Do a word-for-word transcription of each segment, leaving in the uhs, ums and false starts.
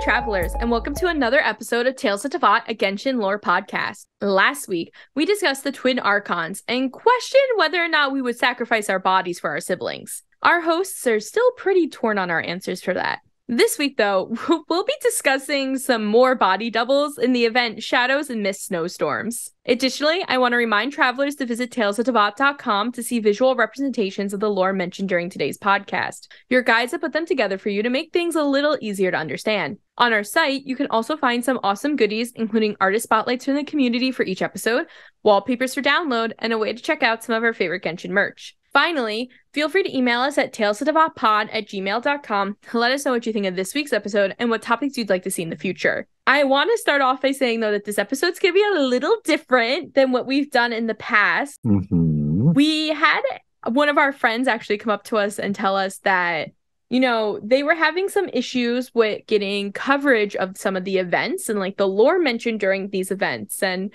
travelers, and welcome to another episode of Tales of Teyvat, a Genshin lore podcast. Last week, we discussed the twin archons and questioned whether or not we would sacrifice our bodies for our siblings. Our hosts are still pretty torn on our answers for that. This week, though, we'll be discussing some more body doubles in the event Shadows Amidst Snowstorms. Additionally, I want to remind travelers to visit tales of teyvat dot com to see visual representations of the lore mentioned during today's podcast. Your guides have put them together for you to make things a little easier to understand. On our site, you can also find some awesome goodies, including artist spotlights from the community for each episode, wallpapers for download, and a way to check out some of our favorite Genshin merch. Finally, feel free to email us at tales of teyvat pod at gmail dot com to let us know what you think of this week's episode and what topics you'd like to see in the future. I want to start off by saying, though, that this episode's going to be a little different than what we've done in the past. Mm-hmm. We had one of our friends actually come up to us and tell us that, you know, they were having some issues with getting coverage of some of the events and, like, the lore mentioned during these events. And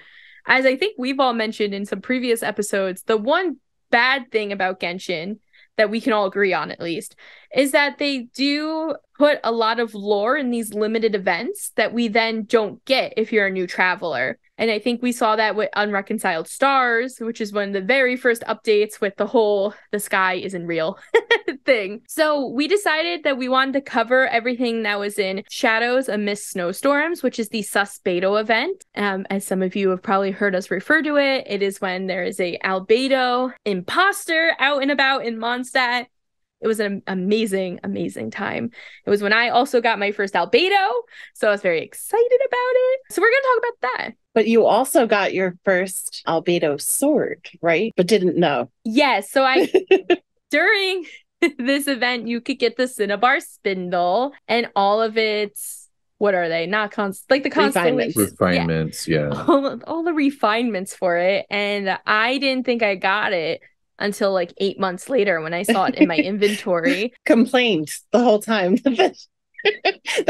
as I think we've all mentioned in some previous episodes, the one bad thing about Genshin that we can all agree on, at least, is that they do put a lot of lore in these limited events that we then don't get if you're a new traveler. And I think we saw that with Unreconciled Stars, which is one of the very first updates with the whole "the sky isn't real" thing. So we decided that we wanted to cover everything that was in Shadows Amidst Snowstorms, which is the Susbedo event. Um, as some of you have probably heard us refer to it, it is when there is a Albedo imposter out and about in Mondstadt. It was an amazing, amazing time. It was when I also got my first Albedo, so I was very excited about it. So we're going to talk about that. But you also got your first Albedo sword, right? But didn't know. Yes. So I, during this event, you could get the Cinnabar Spindle and all of its, what are they? Not const, like the refinements. Refinements, yeah. yeah. All, all the refinements for it. And I didn't think I got it until like eight months later when I saw it in my inventory. Complained the whole time that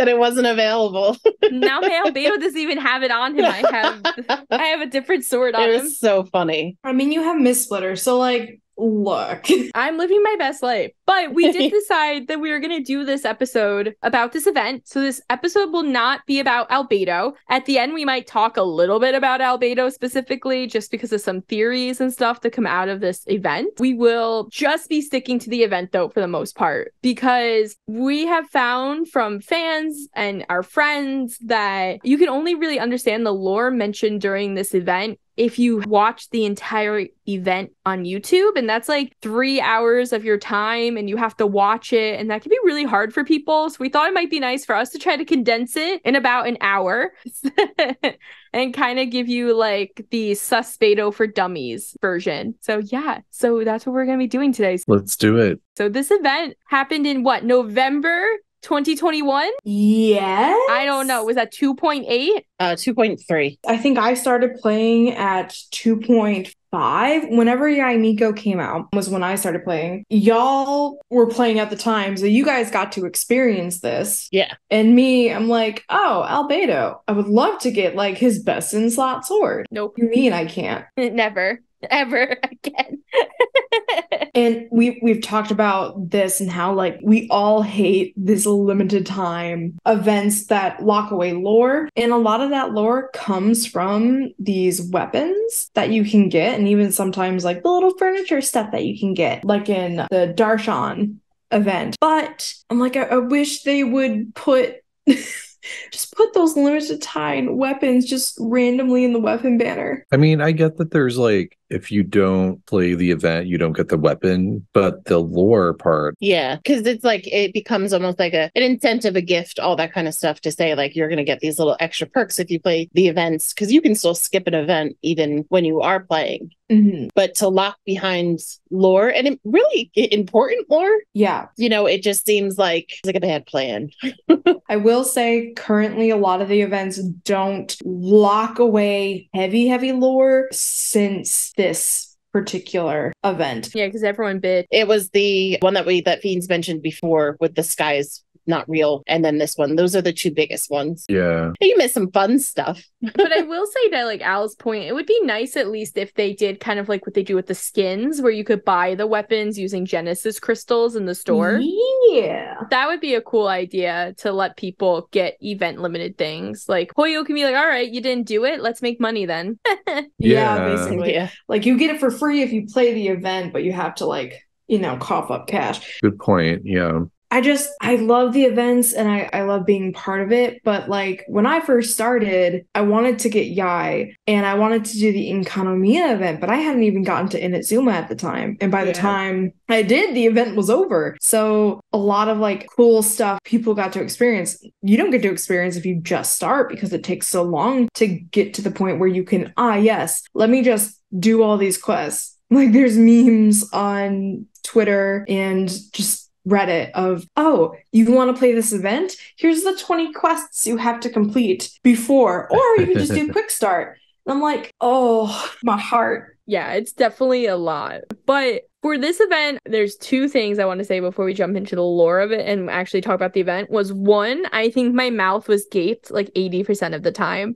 it wasn't available. Now my Albedo doesn't even have it on him. I have I have a different sword on him. It was so funny. I mean, you have Miss Splitter, so like, look. I'm living my best life. But we did decide that we were going to do this episode about this event. So this episode will not be about Albedo. At the end, we might talk a little bit about Albedo specifically, just because of some theories and stuff that come out of this event. We will just be sticking to the event, though, for the most part, because we have found from fans and our friends that you can only really understand the lore mentioned during this event if you watch the entire event on YouTube. And that's like three hours of your time, and you have to watch it, and that can be really hard for people. So we thought it might be nice for us to try to condense it in about an hour and kind of give you like the Susbedo for Dummies version. So yeah, so that's what we're going to be doing today. Let's do it. So this event happened in what, November twenty twenty-one? Yes. I don't know. Was that two point eight? Uh, two point three. I think I started playing at two point four. Whenever Yaimiko came out was when I started playing. Y'all were playing at the time, so you guys got to experience this. Yeah. And me, I'm like, oh, Albedo. I would love to get like his best in slot sword. Nope. You mean I can't? Never, ever again. And we, we've talked about this and how like we all hate this limited time events that lock away lore. And a lot of that lore comes from these weapons that you can get. And even sometimes like the little furniture stuff that you can get, like in the Darshan event. But I'm like, I, I wish they would put... just put those limited time weapons just randomly in the weapon banner. I mean, I get that there's like, if you don't play the event, you don't get the weapon, but the lore part. Yeah, because it's like, it becomes almost like a, an incentive, a gift, all that kind of stuff to say like, you're going to get these little extra perks if you play the events, because you can still skip an event even when you are playing. Mm-hmm. But to lock behind lore and it really important lore. Yeah. You know, it just seems like it's like a bad plan. I will say currently a lot of the events don't lock away heavy, heavy lore since this particular event. Yeah, because everyone bid. It was the one that we that Fiends mentioned before with the skies not real, and then this one. Those are the two biggest ones. Yeah. You miss some fun stuff. But I will say that, like Al's point, it would be nice at least if they did kind of like what they do with the skins, where you could buy the weapons using Genesis crystals in the store. Yeah. That would be a cool idea to let people get event limited things. Like Hoyo can be like, all right, you didn't do it. Let's make money then. yeah. yeah, basically. Yeah. Like you get it for free if you play the event, but you have to like, you know, cough up cash. Good point. Yeah. I just, I love the events and I, I love being part of it. But like when I first started, I wanted to get Yai and I wanted to do the Inconomia event, but I hadn't even gotten to Inazuma at the time. And by yeah. the time I did, the event was over. So a lot of like cool stuff people got to experience. You don't get to experience if you just start because it takes so long to get to the point where you can, ah, yes, let me just do all these quests. Like there's memes on Twitter and just Reddit of, oh, you want to play this event? Here's the twenty quests you have to complete before, or you can just do quick start. And I'm like, oh, my heart. Yeah, it's definitely a lot. But for this event, there's two things I want to say before we jump into the lore of it and actually talk about the event. Was one, I think my mouth was gaped like eighty percent of the time.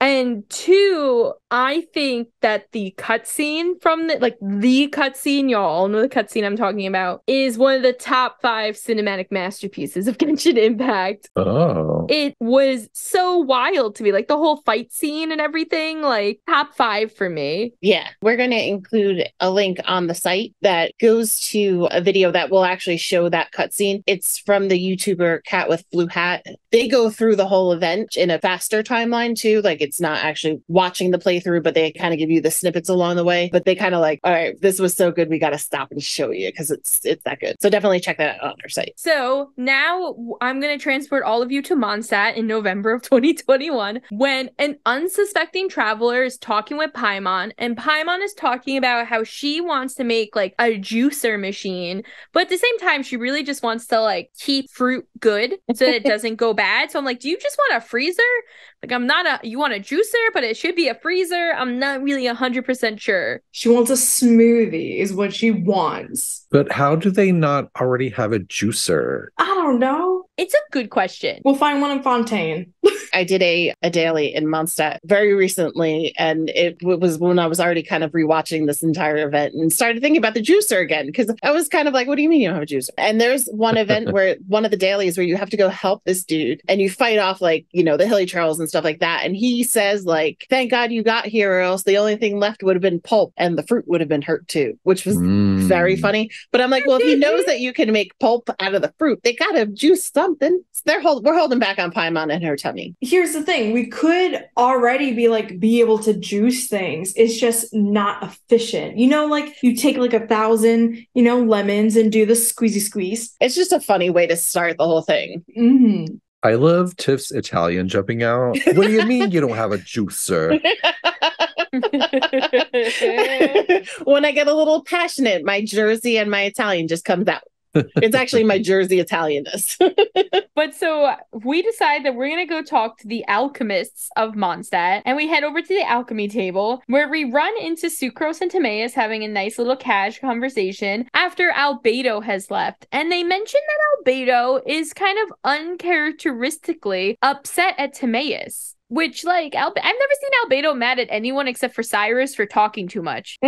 And two, I think that the cutscene from the, like the cutscene, y'all all know the cutscene I'm talking about, is one of the top five cinematic masterpieces of Genshin Impact. Oh. It was so wild to me, like the whole fight scene and everything, like top five for me. Yeah, we're going to include a link on the site that goes to a video that will actually show that cutscene. It's from the YouTuber Cat with Blue Hat. They go through the whole event in a faster timeline too. Like it's not actually watching the playthrough, but they kind of give you the snippets along the way. But they kind of like, all right, this was so good, we got to stop and show you because it's it's that good. So definitely check that out on our site. So now I'm going to transport all of you to Mondstadt in November of twenty twenty-one when an unsuspecting traveler is talking with Paimon, and Paimon is talking about how she wants to make like a juicer machine, but at the same time she really just wants to like keep fruit good so that it doesn't go bad. So I'm like, do you just want a freezer? Like, I'm not a, you want a juicer, but it should be a freezer. I'm not really one hundred percent sure. She wants a smoothie is what she wants. But how do they not already have a juicer? I don't know. It's a good question. We'll find one in Fontaine. I did a, a daily in Mondstadt very recently, and it was when I was already kind of rewatching this entire event and started thinking about the juicer again, because I was kind of like, what do you mean you don't have a juicer? And there's one event where one of the dailies where you have to go help this dude and you fight off like, you know, the hilly trolls and stuff like that. And he says like, thank God you got here or else the only thing left would have been pulp and the fruit would have been hurt too, which was mm. very funny. But I'm like, well, if he knows that you can make pulp out of the fruit, they got to juice something. So they're hold- we're holding back on Paimon and her tummy. Here's the thing. We could already be like, be able to juice things. It's just not efficient. You know, like you take like a thousand, you know, lemons and do the squeezy squeeze. It's just a funny way to start the whole thing. Mm-hmm. I love Tiff's Italian jumping out. What do you mean you don't have a juicer? When I get a little passionate, my Jersey and my Italian just comes out. It's actually my Jersey Italianness. But so we decide that we're going to go talk to the alchemists of Mondstadt, and we head over to the alchemy table where we run into Sucrose and Timaeus having a nice little cash conversation after Albedo has left. And they mention that Albedo is kind of uncharacteristically upset at Timaeus. Which, like, Albe- I've never seen Albedo mad at anyone except for Cyrus for talking too much.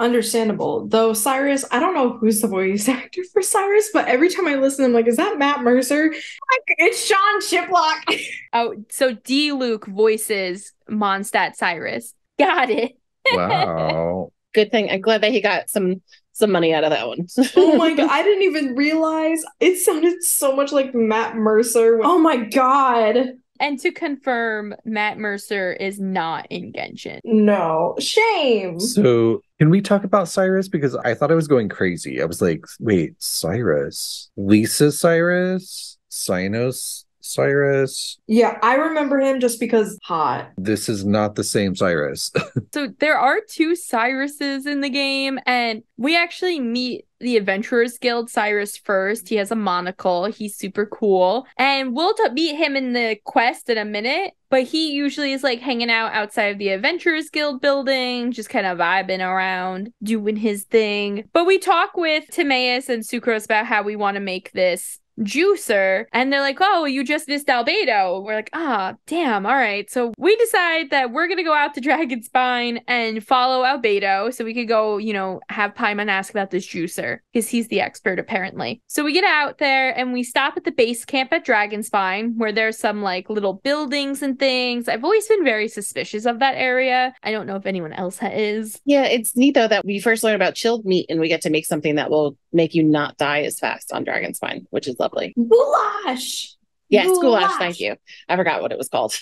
Understandable. Though Cyrus, I don't know who's the voice actor for Cyrus, but every time I listen, I'm like, is that Matt Mercer? Like, it's Sean Shiplock. Oh, so D. Luke voices Mondstadt Cyrus. Got it. Wow. Good thing. I'm glad that he got some... some money out of that one. Oh my God. I didn't even realize it sounded so much like Matt Mercer. Oh my God. And to confirm, Matt Mercer is not in Genshin. No. Shame. So can we talk about Cyrus? Because I thought I was going crazy. I was like, wait, Cyrus? Lisa Cyrus? Sinos Cyrus? Yeah, I remember him just because hot. This is not the same Cyrus. So there are two Cyruses in the game, and we actually meet the Adventurers Guild Cyrus first. He has a monocle. He's super cool. And we'll t- meet him in the quest in a minute. But he usually is like hanging out outside of the Adventurers Guild building, just kind of vibing around, doing his thing. But we talk with Timaeus and Sucrose about how we want to make this juicer, and they're like, oh, you just missed Albedo. We're like, ah, damn, all right. So we decide that we're gonna go out to Dragonspine and follow Albedo so we could go, you know, have Paimon ask about this juicer, because he's the expert apparently. So we get out there and we stop at the base camp at Dragonspine, where there's some like little buildings and things. I've always been very suspicious of that area. I don't know if anyone else is. Yeah, it's neat though that we first learn about chilled meat and we get to make something that will make you not die as fast on Dragonspine, which is lovely. Goulash! Yes, goulash, goulash, thank you. I forgot what it was called.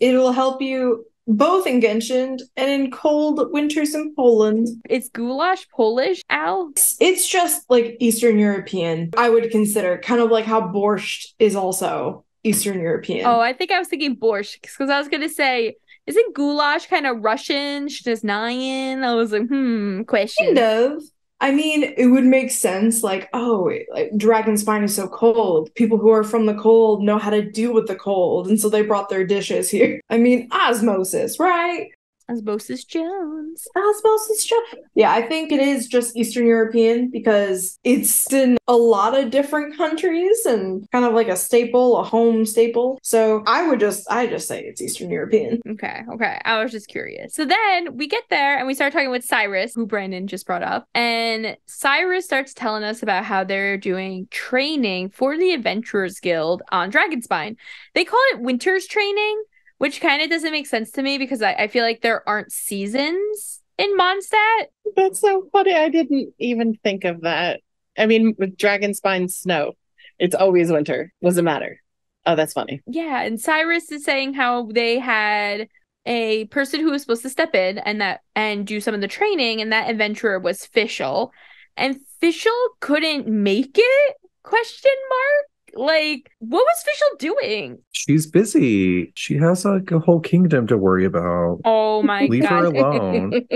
It will help you both in Genshin and in cold winters in Poland. Is goulash Polish, Al? It's just like Eastern European, I would consider, kind of like how borscht is also Eastern European. Oh, I think I was thinking borscht, because I was going to say, isn't goulash kind of Russian, Shnaznayan? I was like, hmm, question. Kind of. I mean, it would make sense, like, oh, like, Dragonspine is so cold. People who are from the cold know how to deal with the cold, and so they brought their dishes here. I mean, osmosis, right? Osmosis Jones. Osmosis Jones. Yeah, I think it is just Eastern European because it's in a lot of different countries and kind of like a staple, a home staple. So I would just, I just say it's Eastern European. Okay, okay. I was just curious. So then we get there and we start talking with Cyrus, who Brandon just brought up. And Cyrus starts telling us about how they're doing training for the Adventurers Guild on Dragonspine. They call it Winter's Training, which kind of doesn't make sense to me because I, I feel like there aren't seasons in Mondstadt. That's so funny. I didn't even think of that. I mean, with Dragonspine snow, it's always winter. Doesn't matter. Oh, that's funny. Yeah, and Cyrus is saying how they had a person who was supposed to step in and that and do some of the training, and that adventurer was Fischl. And Fischl couldn't make it? Question mark? Like, what was Fischl doing? She's busy. She has like a whole kingdom to worry about. Oh my god. Leave her alone.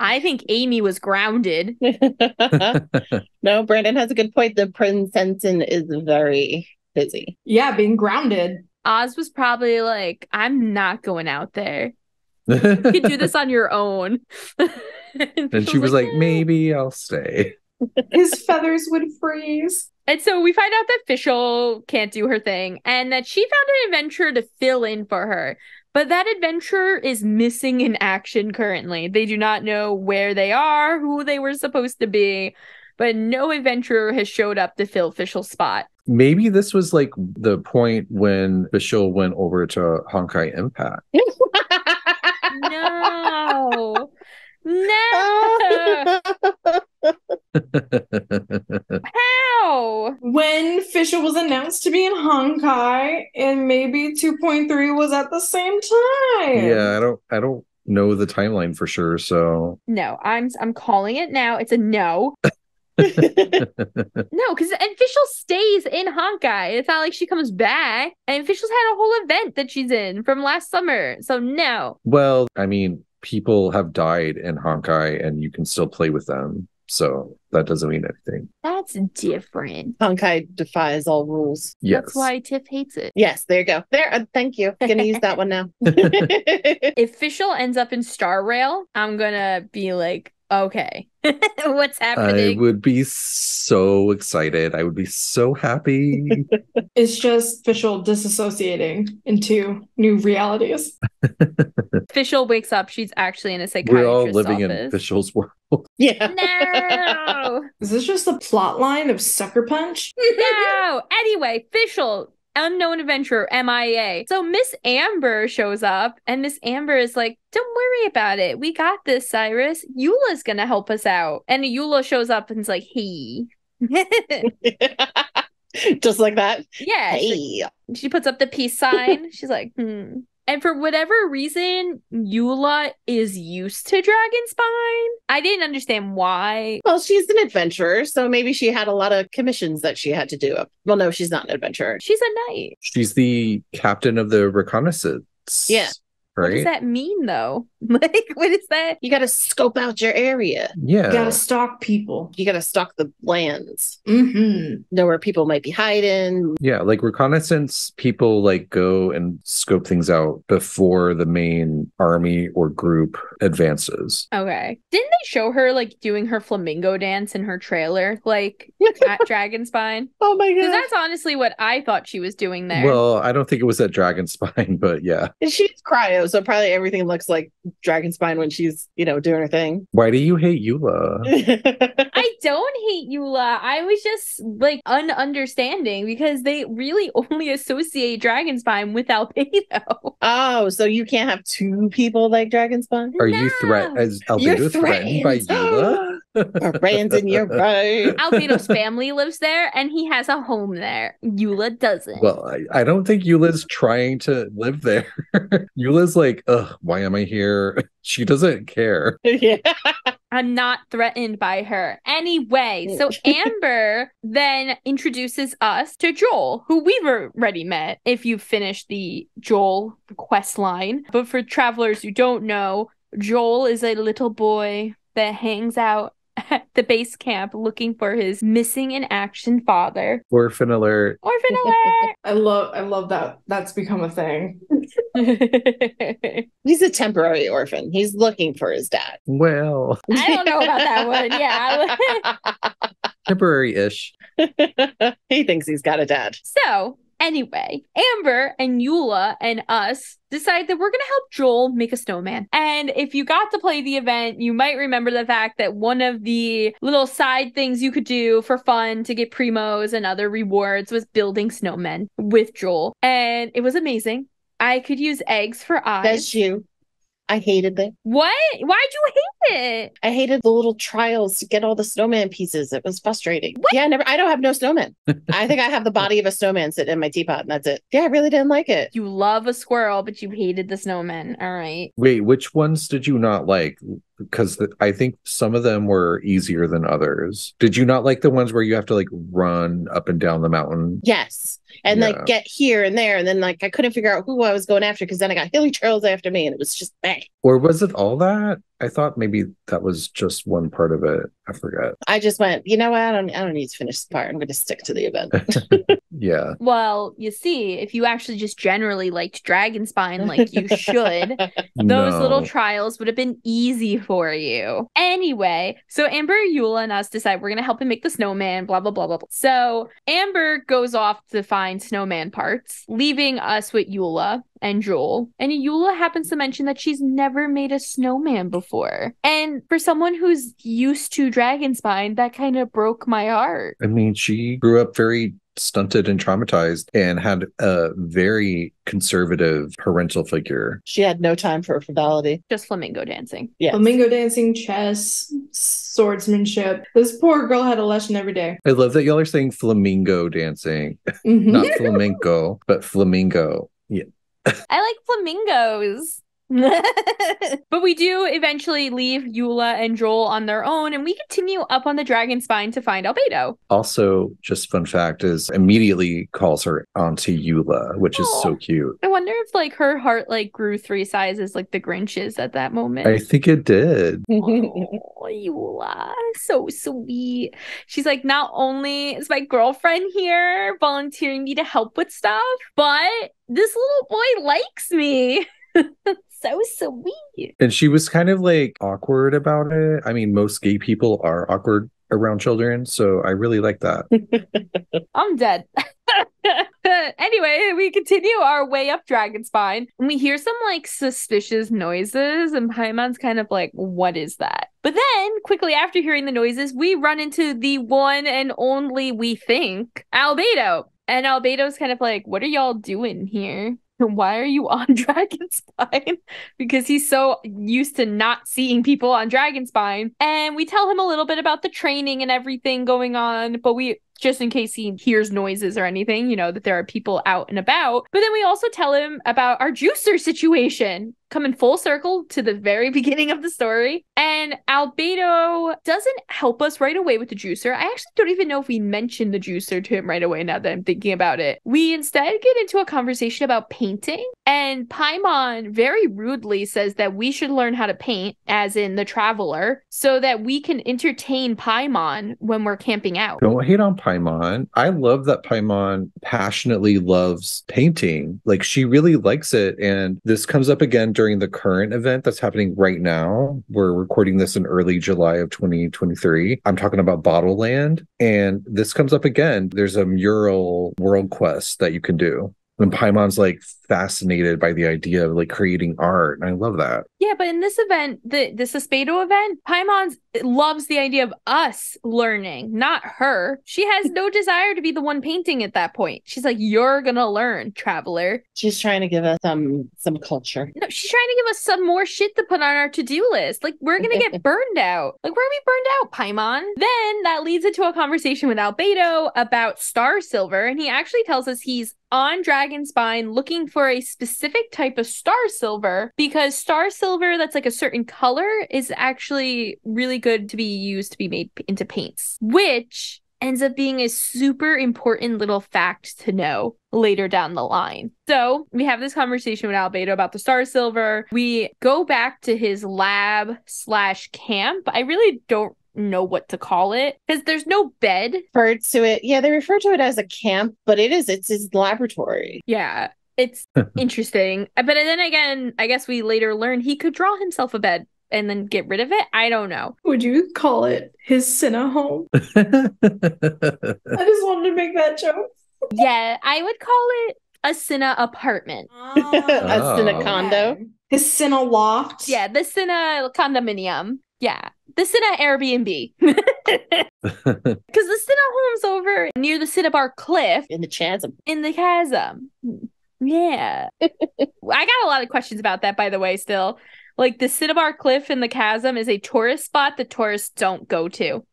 I think Amy was grounded. No, Brandon has a good point. The princess is very busy. Yeah, being grounded. Oz was probably like, I'm not going out there. You can do this on your own. and, and she was like, like, maybe I'll stay. His feathers would freeze. And so we find out that Fischl can't do her thing and that she found an adventurer to fill in for her. But that adventurer is missing in action currently. They do not know where they are, who they were supposed to be, but no adventurer has showed up to fill Fischl's spot. Maybe this was like the point when Fischl went over to Honkai Impact. No. No. How? When Fischl was announced to be in Honkai, and maybe two point three was at the same time. Yeah, I don't, I don't know the timeline for sure. So no, I'm, I'm calling it now. It's a no. No, because and Fischl stays in Honkai. It's not like she comes back. And Fischl's had a whole event that she's in from last summer. So no. Well, I mean, people have died in Honkai, and you can still play with them. So that doesn't mean anything. That's different. Honkai defies all rules. Yes. That's why Tiff hates it. Yes, there you go. There, uh, thank you. I'm going to use that one now. If Fischl ends up in Star Rail, I'm going to be like, okay, what's happening? I would be so excited. I would be so happy. It's just Fischl disassociating into new realities. Fischl wakes up. She's actually in a psychiatrist's office. We're all living office. in Fischl's world. Yeah. No. Is this just the plot line of Sucker Punch? No. Anyway, Fischl, unknown adventurer, M I A. So Miss Amber shows up, and Miss Amber is like, don't worry about it. We got this, Cyrus. Eula's gonna help us out. And Eula shows up and's like, hey. Just like that? Yeah. Hey. Like, she puts up the peace sign. She's like, hmm. And for whatever reason, Eula is used to Dragonspine. I didn't understand why. Well, she's an adventurer, so maybe she had a lot of commissions that she had to do. Well, no, she's not an adventurer. She's a knight. She's the captain of the reconnaissance. Yeah. Right? What does that mean, though? Like, what is that? You got to scope out your area. Yeah. You got to stalk people. You got to stalk the lands. Mm-hmm. Know where people might be hiding. Yeah, like reconnaissance, people like go and scope things out before the main army or group advances. Okay. Didn't they show her like doing her flamingo dance in her trailer, like at Dragonspine? Oh my god. That's honestly what I thought she was doing there. Well, I don't think it was at Dragonspine, but yeah. And she's cryo, so probably everything looks like Dragonspine when she's, you know, doing her thing. Why do you hate Eula? I don't hate Eula. I was just like ununderstanding because they really only associate Dragonspine with Albedo. Oh, so you can't have two people like Dragonspine? Are no. you threat as Albedo threatened by Eula? Brandon, you're right. Albedo's family lives there and he has a home there. Eula doesn't. Well, I, I don't think Eula's trying to live there. Eula's like, ugh, why am I here? She doesn't care. Yeah. I'm not threatened by her. Anyway, so Amber then introduces us to Joel, who we've already met if you finished the Joel quest line. But for travelers who don't know, Joel is a little boy that hangs out at the base camp looking for his missing in action father. Orphan alert. Orphan alert. I love I love that that's become a thing. He's a temporary orphan. He's looking for his dad. Well, I don't know about that one. Yeah. Temporary-ish. He thinks he's got a dad. So anyway, Amber and Eula and us decide that we're going to help Joel make a snowman. And if you got to play the event, you might remember the fact that one of the little side things you could do for fun to get primos and other rewards was building snowmen with Joel. And it was amazing. I could use eggs for eyes. That's you. I hated it. What? Why'd you hate it? I hated the little trials to get all the snowman pieces. It was frustrating. What? Yeah, never. I don't have no snowman. I think I have the body of a snowman sitting in my teapot, and that's it. Yeah, I really didn't like it. You love a squirrel, but you hated the snowman. All right. Wait, which ones did you not like? Because th- I think some of them were easier than others. Did you not like the ones where you have to like run up and down the mountain? Yes. And yeah. like get here and there. And then like I couldn't figure out who I was going after because then I got hilly trails after me and it was just bang. Or was it all that? I thought maybe that was just one part of it. I forgot. I just went, you know what? I don't I don't need to finish this part. I'm going to stick to the event. Yeah. Well, you see, if you actually just generally liked Dragonspine like you should, those no. little trials would have been easy for you. Anyway, so Amber, Eula, and us decide we're going to help him make the snowman, blah, blah, blah, blah, blah. So Amber goes off to find snowman parts, leaving us with Eula and Joel. And Eula happens to mention that she's never made a snowman before. And for someone who's used to Dragonspine, that kind of broke my heart. I mean, she grew up very stunted and traumatized and had a very conservative parental figure. She had no time for frivolity. Just flamingo dancing. Yes. Flamingo dancing, chess, swordsmanship. This poor girl had a lesson every day. I love that y'all are saying flamingo dancing. Mm-hmm. Not flamenco, but flamingo. Yeah. I like flamingos. But we do eventually leave Eula and Joel on their own, and we continue up on the Dragonspine to find Albedo. Also, just fun fact is immediately calls her onto Eula, which oh, is so cute. I wonder if like her heart like grew three sizes like the Grinch's at that moment. I think it did. Oh, Eula, so sweet. She's like, not only is my girlfriend here volunteering me to help with stuff, but this little boy likes me. So sweet. And she was kind of like awkward about it. I mean, most gay people are awkward around children, so I really like that. I'm dead. Anyway, we continue our way up Dragonspine and we hear some like suspicious noises and Paimon's kind of like, what is that? But then quickly after hearing the noises, we run into the one and only, we think, Albedo. And Albedo's kind of like, what are y'all doing here? Why are you on Dragonspine? Because he's so used to not seeing people on Dragonspine. And we tell him a little bit about the training and everything going on, but we, just in case he hears noises or anything, you know, that there are people out and about. But then we also tell him about our juicer situation, coming full circle to the very beginning of the story. And Albedo doesn't help us right away with the juicer. I actually don't even know if we mentioned the juicer to him right away now that I'm thinking about it. We instead get into a conversation about pain painting. And Paimon very rudely says that we should learn how to paint, as in the traveler, so that we can entertain Paimon when we're camping out. Don't hate on Paimon. I love that Paimon passionately loves painting. Like, she really likes it. And this comes up again during the current event that's happening right now. We're recording this in early July of twenty twenty-three. I'm talking about Bottle Land. And this comes up again. There's a mural world quest that you can do. And Paimon's like fascinated by the idea of like creating art. And I love that. Yeah, but in this event, the, the Susbedo event, Paimon loves the idea of us learning, not her. She has no desire to be the one painting at that point. She's like, you're going to learn, traveler. She's trying to give us some, some culture. No, she's trying to give us some more shit to put on our to-do list. Like, we're going to get burned out. Like, we're going to be burned out, Paimon. Then that leads into a conversation with Albedo about Star Silver. And he actually tells us he's on Dragonspine looking for a specific type of star silver, because star silver that's like a certain color is actually really good to be used to be made into paints, which ends up being a super important little fact to know later down the line. So we have this conversation with Albedo about the star silver. We go back to his lab slash camp. I really don't know what to call it, because there's no bed referred to it. Yeah, they refer to it as a camp, but it is it's his laboratory. Yeah, it's interesting. But then again, I guess we later learn he could draw himself a bed and then get rid of it. I don't know. Would you call it his Cinna home? I just wanted to make that joke. Yeah, I would call it a Cinna apartment. Oh. A Cinna condo. Yeah. His Cinna loft. Yeah, the Cinna condominium. Yeah, the Cinna Airbnb. Because the Cinna home's over near the Cinnabar cliff. In the Chasm. In the Chasm. Yeah. I got a lot of questions about that, by the way, still. Like, the Cinnabar cliff in the Chasm is a tourist spot that tourists don't go to.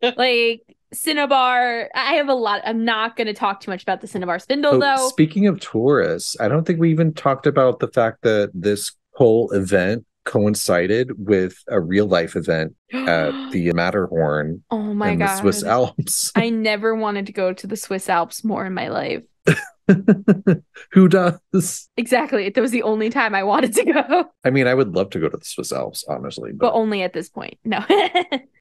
Like, Cinnabar, I have a lot. I'm not going to talk too much about the Cinnabar Spindle, oh, though. Speaking of tourists, I don't think we even talked about the fact that this whole event coincided with a real life event at the Matterhorn. Oh my god! The Swiss Alps. I never wanted to go to the Swiss Alps more in my life. Who does? Exactly. That was the only time I wanted to go. I mean, I would love to go to the Swiss Alps, honestly. But, but only at this point. No.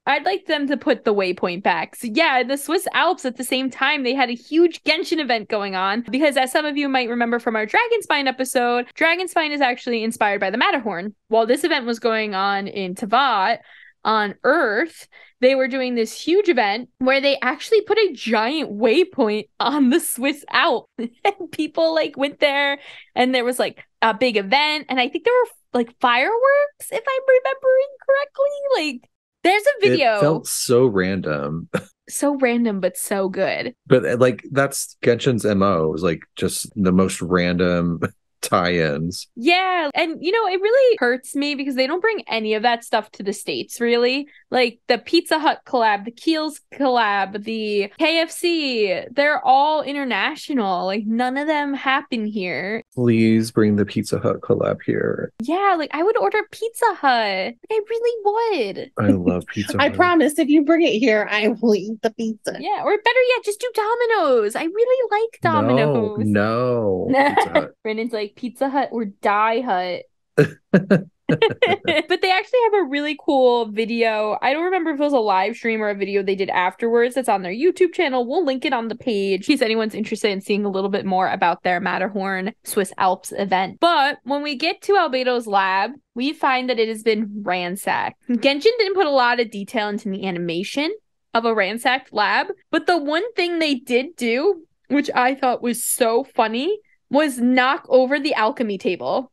I'd like them to put the waypoint back. So yeah, the Swiss Alps, at the same time, they had a huge Genshin event going on. Because as some of you might remember from our Dragonspine episode, Dragonspine is actually inspired by the Matterhorn. While this event was going on in Teyvat, on Earth, they were doing this huge event where they actually put a giant waypoint on the Swiss Alps. And people like went there and there was like a big event. And I think there were like fireworks, if I'm remembering correctly. Like, there's a video. It felt so random. So random, but so good. But like, that's Genshin's M O. It was like just the most random tie-ins. Yeah, and you know, it really hurts me because they don't bring any of that stuff to the States, really. Like the Pizza Hut collab, the Kiehl's collab, the K F C, they're all international. Like, none of them happen here. Please bring the Pizza Hut collab here. Yeah, like, I would order Pizza Hut. Like, I really would. I love Pizza Hut. I promise, if you bring it here, I will eat the pizza. Yeah, or better yet, just do Domino's. I really like Domino's. No, no. Pizza Hut. Brandon's like, Pizza Hut or Die Hut. But they actually have a really cool video. I don't remember if it was a live stream or a video they did afterwards that's on their YouTube channel. We'll link it on the page in case anyone's interested in seeing a little bit more about their Matterhorn Swiss Alps event. But when we get to Albedo's lab, we find that it has been ransacked. Genshin didn't put a lot of detail into the animation of a ransacked lab, but the one thing they did do, which I thought was so funny, was knock over the alchemy table.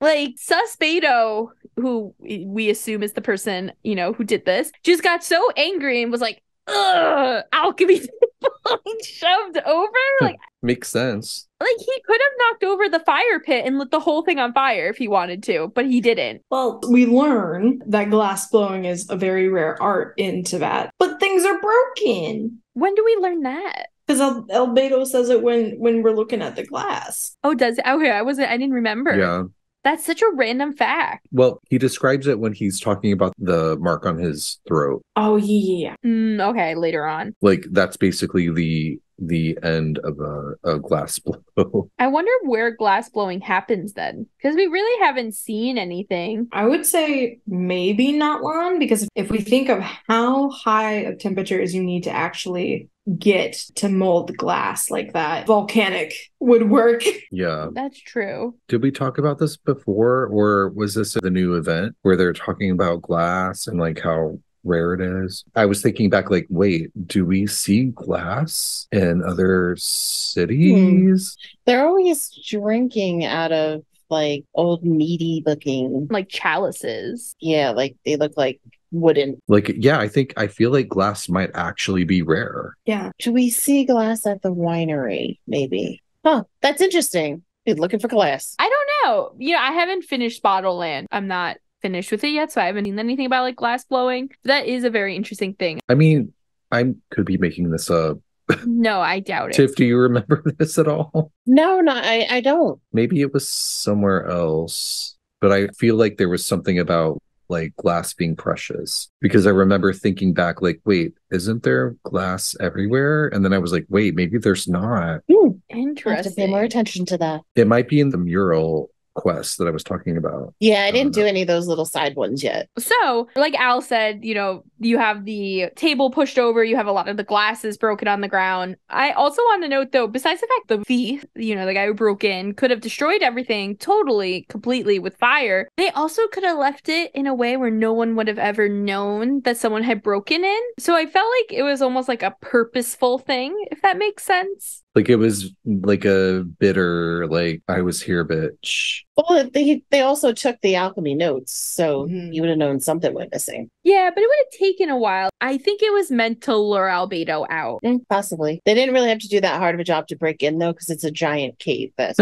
Like, Susbedo, who we assume is the person, you know, who did this, just got so angry and was like, ugh, alchemy table, and shoved over. Like, makes sense. Like, he could have knocked over the fire pit and lit the whole thing on fire if he wanted to, but he didn't. Well, we learn that glass blowing is a very rare art in Teyvat, but things are broken. When do we learn that? Because Al- Albedo says it when when we're looking at the glass. Oh, does it? Okay, I wasn't. I didn't remember. Yeah, that's such a random fact. Well, he describes it when he's talking about the mark on his throat. Oh yeah. Mm, okay, later on. Like, that's basically the the end of a, a glass blow. I wonder where glass blowing happens then, because we really haven't seen anything. I would say maybe not one, because if we think of how high of temperatures you need to actually get to mold glass like that, volcanic would work. Yeah, that's true. Did we talk about this before, or was this the new event where they're talking about glass and like how rare it is? I was thinking back, like, wait, do we see glass in other cities? Mm. They're always drinking out of like old meaty looking like chalices. Yeah, like they look like wooden. Like, yeah, I think I feel like glass might actually be rare. Yeah. Do we see glass at the winery? Maybe. Huh. That's interesting. You're looking for glass. I don't know. You know, I haven't finished Bottle Land. I'm not finished with it yet, so I haven't seen anything about like glass blowing. That is a very interesting thing. I mean, I could be making this up. No, I doubt it. Tiff, do you remember this at all? No, no, I, I don't. Maybe it was somewhere else, but I feel like there was something about like glass being precious, because I remember thinking back, like, wait, isn't there glass everywhere? And then I was like, wait, maybe there's not. Ooh, interesting. I have to pay more attention to that. It might be in the mural quest that I was talking about. Yeah, I didn't I do any of those little side ones yet. So, like Al said, you know, you have the table pushed over, you have a lot of the glasses broken on the ground. I also want to note, though, besides the fact the thief, you know, the guy who broke in, could have destroyed everything totally, completely with fire, they also could have left it in a way where no one would have ever known that someone had broken in. So I felt like it was almost like a purposeful thing, if that makes sense. Like it was like a bitter, like, I was here, bitch. Well, they they also took the alchemy notes, so mm-hmm. you would have known something went missing. Yeah, but it would have taken a while. I think it was meant to lure Albedo out. Mm, possibly. They didn't really have to do that hard of a job to break in, though, because it's a giant cave. That's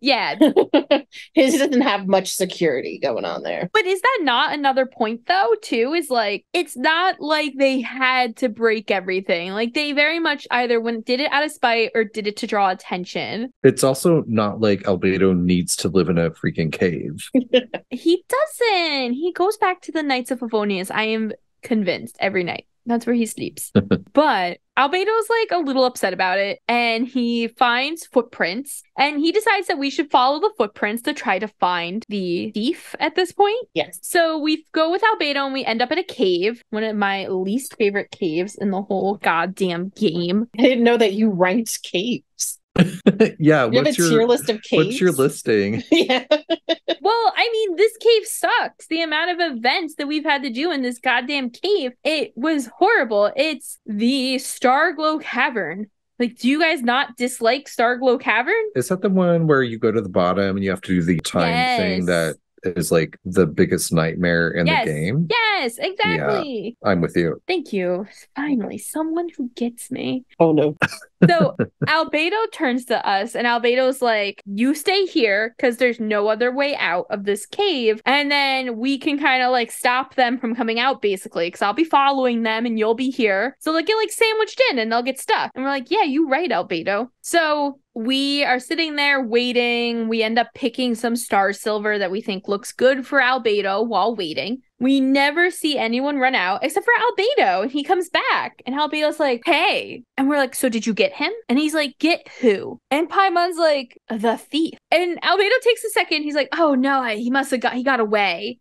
yeah. His doesn't have much security going on there. But is that not another point, though, too? Is like, it's not like they had to break everything. Like, they very much either went, did it out of spite or did it to draw attention. It's also not like Albedo needs to live in a freaking cave. He doesn't. He goes back to the Knights of Avonius. I am convinced every night. That's where he sleeps. But Albedo's like a little upset about it, and he finds footprints, and he decides that we should follow the footprints to try to find the thief at this point. Yes. So we go with Albedo and we end up in a cave, one of my least favorite caves in the whole goddamn game. I didn't know that you ranked caves. Yeah, you what's have a tier your list of caves? What's your listing? Yeah. Well, I mean, this cave sucks. The amount of events that we've had to do in this goddamn cave, it was horrible. It's the Starglow Cavern. Like, do you guys not dislike Starglow Cavern? Is that the one where you go to the bottom and you have to do the time yes. thing that is like the biggest nightmare in yes. the game? Yes, exactly. Yeah, I'm with you. Thank you. Finally, someone who gets me. Oh, no. So Albedo turns to us, and Albedo's like, you stay here because there's no other way out of this cave. And then we can kind of like stop them from coming out, basically, because I'll be following them and you'll be here. So they'll get like sandwiched in and they'll get stuck. And we're like, yeah, you right, Albedo. So we are sitting there waiting. We end up picking some star silver that we think looks good for Albedo while waiting. We never see anyone run out except for Albedo. And he comes back. And Albedo's like, hey. And we're like, so did you get him? And he's like, get who? And Paimon's like, the thief. And Albedo takes a second. He's like, oh, no, I, he must have got, he got away.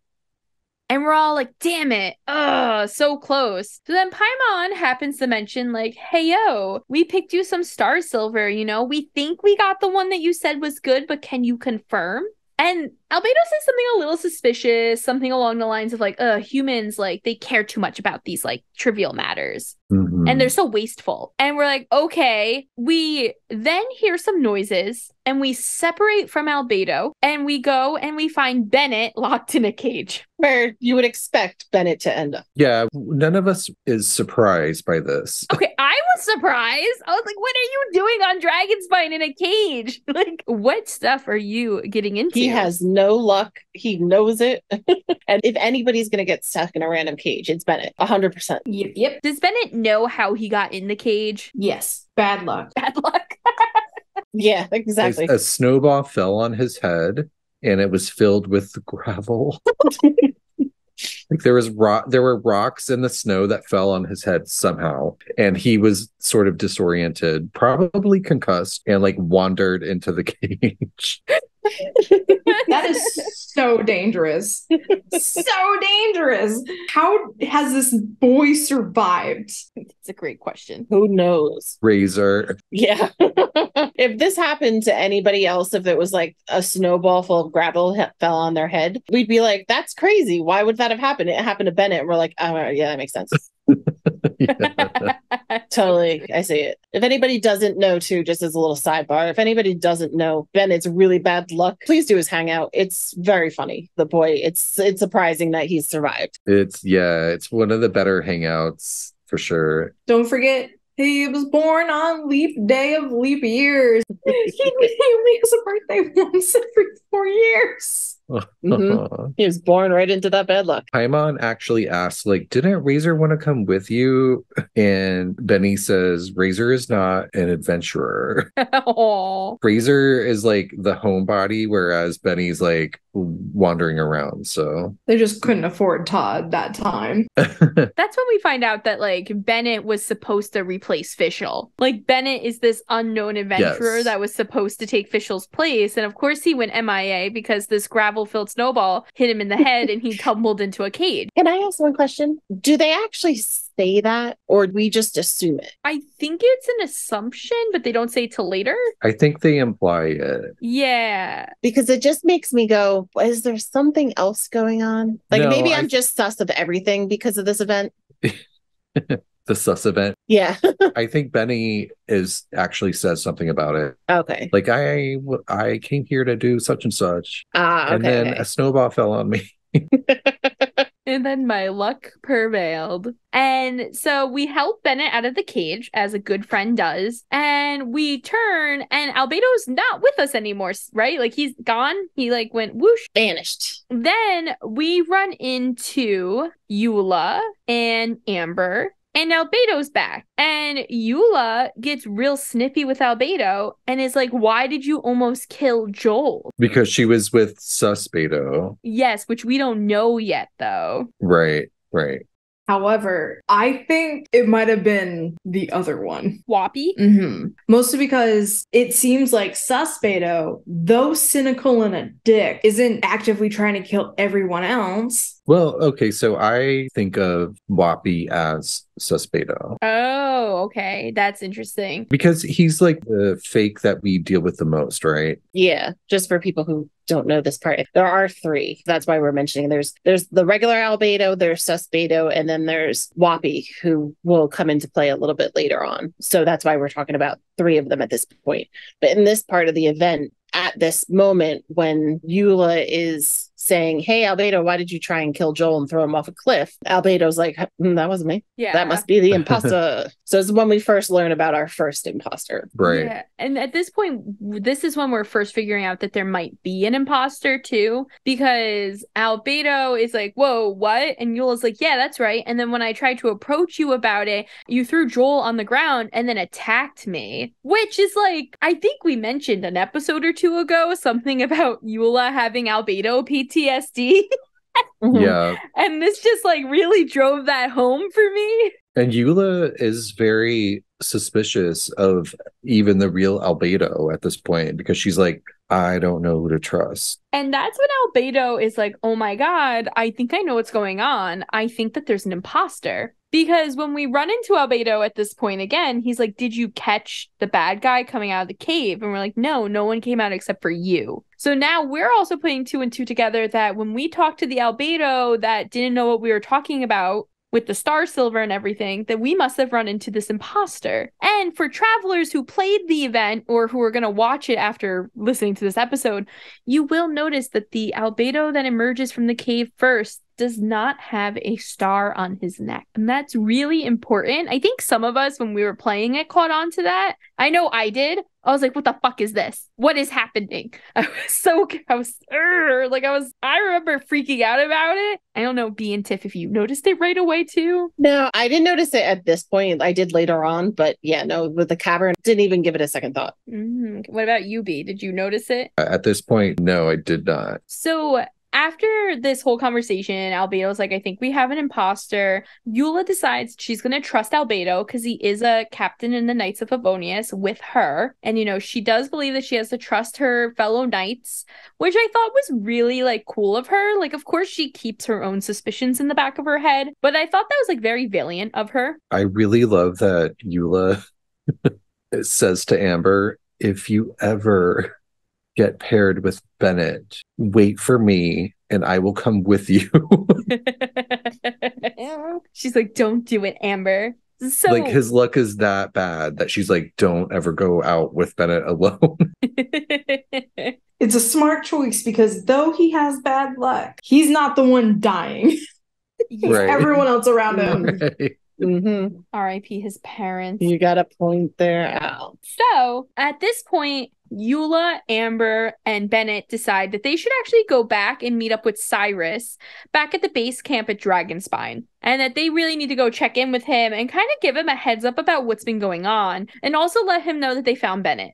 And we're all like, damn it. Ugh, so close. So then Paimon happens to mention like, hey, yo, we picked you some star silver. You know, we think we got the one that you said was good, but can you confirm? And Albedo says something a little suspicious, something along the lines of like, uh, humans, like they care too much about these like trivial matters mm-hmm. and they're so wasteful. And we're like, okay, we then hear some noises and we separate from Albedo and we go and we find Bennett locked in a cage. Where you would expect Bennett to end up. Yeah, none of us is surprised by this. Okay, I was surprised. I was like, what are you doing on Dragonspine in a cage? Like, what stuff are you getting into? He has no luck. He knows it. And if anybody's going to get stuck in a random cage, it's Bennett. one hundred percent. Yep, yep. Does Bennett know how he got in the cage? Yes. Bad luck. Bad luck. Yeah, exactly. A, a snowball fell on his head. And it was filled with gravel. Like there was rock, there were rocks in the snow that fell on his head somehow, and he was sort of disoriented, probably concussed, and like wandered into the cage. That is so dangerous. So dangerous. How has this boy survived? It's a great question. Who knows? Razor. Yeah. If this happened to anybody else, if it was like a snowball full of gravel he- fell on their head, we'd be like, that's crazy. Why would that have happened? It happened to Bennett. And we're like, oh, yeah, that makes sense. Yeah. Totally. I see it. If anybody doesn't know too, just as a little sidebar, if anybody doesn't know Bennett's really bad luck, please do his hangout. It's very funny. The boy, it's it's surprising that he's survived. It's yeah, it's one of the better hangouts for sure. Don't forget, he was born on leap day of leap years. he, he only has a birthday once every four years. Mm-hmm. He was born right into that bad luck. Paimon actually asked, like, didn't Razor want to come with you? And Benny says, Razor is not an adventurer. Razor is like the homebody, whereas Benny's like wandering around. So they just couldn't afford Todd that time. That's when we find out that like Bennett was supposed to replace Fischl. Like Bennett is this unknown adventurer yes. that was supposed to take Fischl's place. And of course he went M I A because this gravel filled snowball hit him in the head and he tumbled into a cage. Can I ask one question? Do they actually say that, or do we just assume it? I think it's an assumption, but they don't say it till later. I think they imply it. Yeah. Because it just makes me go, is there something else going on? Like no, maybe I'm I... just sus of everything because of this event. The sus event. Yeah. I think Benny is actually says something about it. Okay. Like I, I came here to do such and such. Ah, okay. And then okay. a snowball fell on me. And then my luck prevailed. And so we help Bennett out of the cage, as a good friend does. And we turn, and Albedo's not with us anymore, right? Like, he's gone. He, like, went whoosh. Vanished. Then we run into Eula and Amber. And Albedo's back. And Eula gets real snippy with Albedo and is like, why did you almost kill Joel? Because she was with Susbedo. Yes, which we don't know yet, though. Right, right. However, I think it might have been the other one. Whoppy? Mm-hmm. Mostly because it seems like Susbedo, though cynical and a dick, isn't actively trying to kill everyone else. Well, okay, so I think of Whoppy as Susbedo. Oh, okay. That's interesting. Because he's like the fake that we deal with the most, right? Yeah, just for people who don't know this part. There are three. That's why we're mentioning there's there's the regular Albedo, there's Susbedo, and then there's Whoppy, who will come into play a little bit later on. So that's why we're talking about three of them at this point. But in this part of the event, at this moment when Eula is saying, hey, Albedo, why did you try and kill Joel and throw him off a cliff? Albedo's like, mm, that wasn't me. Yeah. That must be the imposter. So this is when we first learn about our first imposter. Right. Yeah. And at this point, this is when we're first figuring out that there might be an imposter too, because Albedo is like, whoa, what? And Eula's like, yeah, that's right. And then when I tried to approach you about it, you threw Joel on the ground and then attacked me, which is like, I think we mentioned an episode or two ago, something about Eula having Albedo P T S D. Yeah. And this just like really drove that home for me. And Eula is very suspicious of even the real Albedo at this point, because she's like, I don't know who to trust. And that's when Albedo is like, oh my God, I think I know what's going on. I think that there's an imposter. Because when we run into Albedo at this point again, he's like, did you catch the bad guy coming out of the cave? And we're like, no, no one came out except for you. So now we're also putting two and two together that when we talked to the Albedo that didn't know what we were talking about, with the star silver and everything, that we must have run into this imposter. And for travelers who played the event or who are going to watch it after listening to this episode, you will notice that the Albedo that emerges from the cave first does not have a star on his neck. And that's really important. I think some of us, when we were playing it, caught on to that. I know I did. I was like, what the fuck is this? What is happening? I was so, I was, urgh, like, I was, I remember freaking out about it. I don't know, B and Tiff, if you noticed it right away too. No, I didn't notice it at this point. I did later on, but yeah, no, with the cavern, didn't even give it a second thought. Mm-hmm. What about you, B? Did you notice it? At this point, no, I did not. So after this whole conversation, Albedo's like, I think we have an imposter. Eula decides she's going to trust Albedo because he is a captain in the Knights of Favonius with her. And, you know, she does believe that she has to trust her fellow knights, which I thought was really, like, cool of her. Like, of course, she keeps her own suspicions in the back of her head, but I thought that was, like, very valiant of her. I really love that Eula says to Amber, if you ever get paired with Bennett, wait for me and I will come with you. She's like, don't do it, Amber. So like, his luck is that bad that she's like, don't ever go out with Bennett alone. It's a smart choice because though he has bad luck, he's not the one dying. Right. Everyone else around him. Right. Mm-hmm. R I P his parents. You got a point there, Al. So at this point, Eula, Amber, and Bennett decide that they should actually go back and meet up with Cyrus back at the base camp at Dragonspine, and that they really need to go check in with him and kind of give him a heads up about what's been going on, and also let him know that they found Bennett.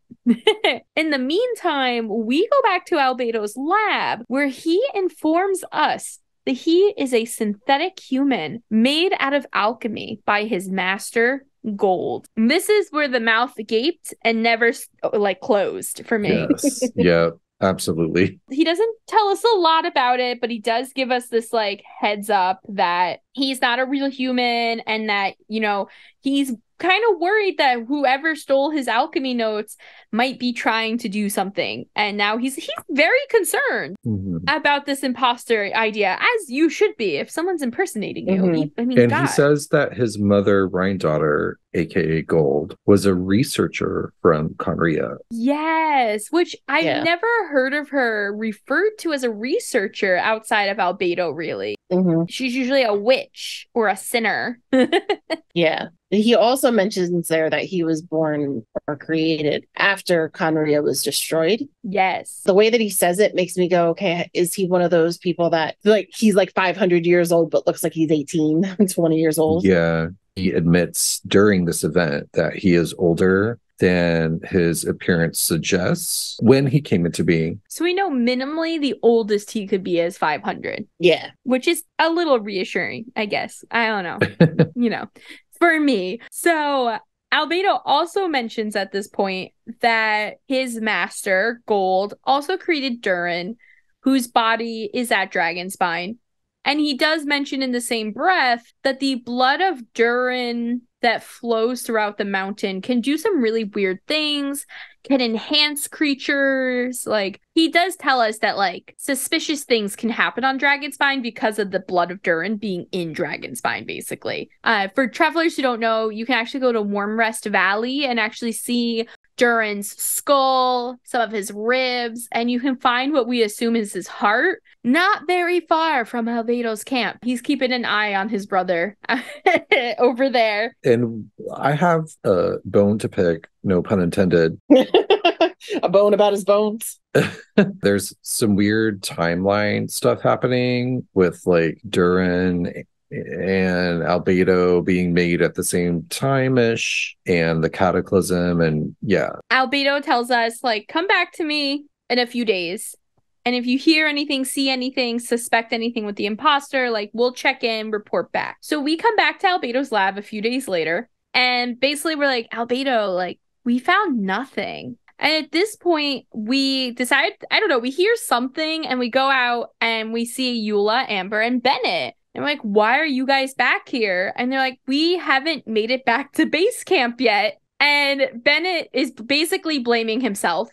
In the meantime, we go back to Albedo's lab, where he informs us that he is a synthetic human made out of alchemy by his master, Gold. And this is where the mouth gaped and never like closed for me. Yes. Yeah, absolutely. He doesn't tell us a lot about it, but he does give us this like heads up that he's not a real human and that, you know, he's kind of worried that whoever stole his alchemy notes might be trying to do something. And now he's he's very concerned mm-hmm. about this imposter idea, as you should be if someone's impersonating you. Mm-hmm. He, I mean, and God. He says that his mother, Rheindotter, a k a. Gold, was a researcher from Conria. Yes, which I've yeah. never heard of her referred to as a researcher outside of Albedo, really. Mm-hmm. She's usually a witch or a sinner. Yeah. He also mentions there that he was born or created after Conria was destroyed. Yes. The way that he says it makes me go, okay, is he one of those people that, like, he's like five hundred years old, but looks like he's eighteen, twenty years old? Yeah. He admits during this event that he is older than his appearance suggests when he came into being. So we know minimally the oldest he could be is five hundred. Yeah. Which is a little reassuring, I guess. I don't know. You know, for me. So Albedo also mentions at this point that his master, Gold, also created Durin, whose body is at Dragonspine. And he does mention in the same breath that the blood of Durin that flows throughout the mountain can do some really weird things, can enhance creatures. Like, he does tell us that, like, suspicious things can happen on Dragonspine because of the blood of Durin being in Dragonspine, basically. Uh, for travelers who don't know, you can actually go to Warm Rest Valley and actually see Durin's skull, some of his ribs, and you can find what we assume is his heart, not very far from Albedo's camp. He's keeping an eye on his brother over there. And I have a bone to pick, no pun intended. A bone about his bones. There's some weird timeline stuff happening with, like, Durin and Albedo being made at the same time-ish, and the cataclysm, and yeah. Albedo tells us, like, come back to me in a few days, and if you hear anything, see anything, suspect anything with the imposter, like, we'll check in, report back. So we come back to Albedo's lab a few days later, and basically we're like, Albedo, like, we found nothing. And at this point, we decide, I don't know, we hear something, and we go out, and we see Eula, Amber, and Bennett. I'm like, why are you guys back here? And they're like, we haven't made it back to base camp yet. And Bennett is basically blaming himself.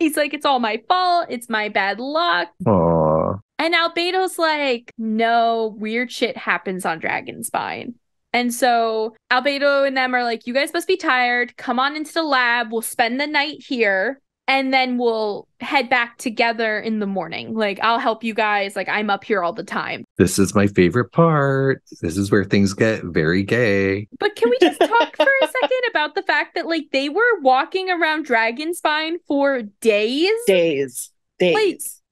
He's like, it's all my fault. It's my bad luck. Aww. And Albedo's like, no, weird shit happens on Dragonspine. And so Albedo and them are like, you guys must be tired. Come on into the lab. We'll spend the night here. And then we'll head back together in the morning. Like, I'll help you guys. Like, I'm up here all the time. This is my favorite part. This is where things get very gay. But can we just talk for a second about the fact that, like, they were walking around Dragonspine for days? Days. Days.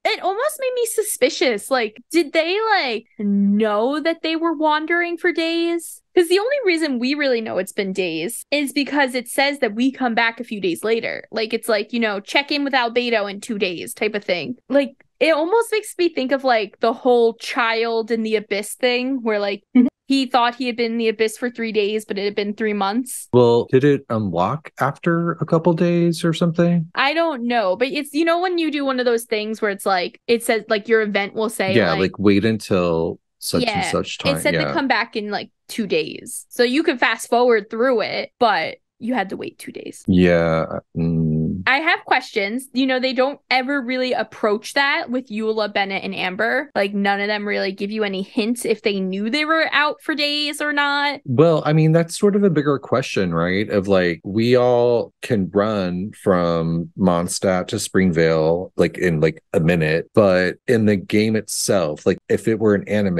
Like, it almost made me suspicious. Like, did they, like, know that they were wandering for days? Because the only reason we really know it's been days is because it says that we come back a few days later. Like, it's like, you know, check in with Albedo in two days type of thing. Like, it almost makes me think of, like, the whole child in the abyss thing where, like, he thought he had been in the abyss for three days, but it had been three months. Well, did it unlock after a couple days or something? I don't know. But it's, you know, when you do one of those things where it's like, it says, like, your event will say, yeah, like, like wait until such yeah, and such time. It said yeah. to come back in, like, two days. So you could fast forward through it, but you had to wait two days. Yeah. Mm. I have questions. You know, they don't ever really approach that with Eula, Bennett, and Amber. Like, none of them really give you any hints if they knew they were out for days or not. Well, I mean, that's sort of a bigger question, right? Of, like, we all can run from Mondstadt to Springvale, like, in, like, a minute. But in the game itself, like, if it were an anime,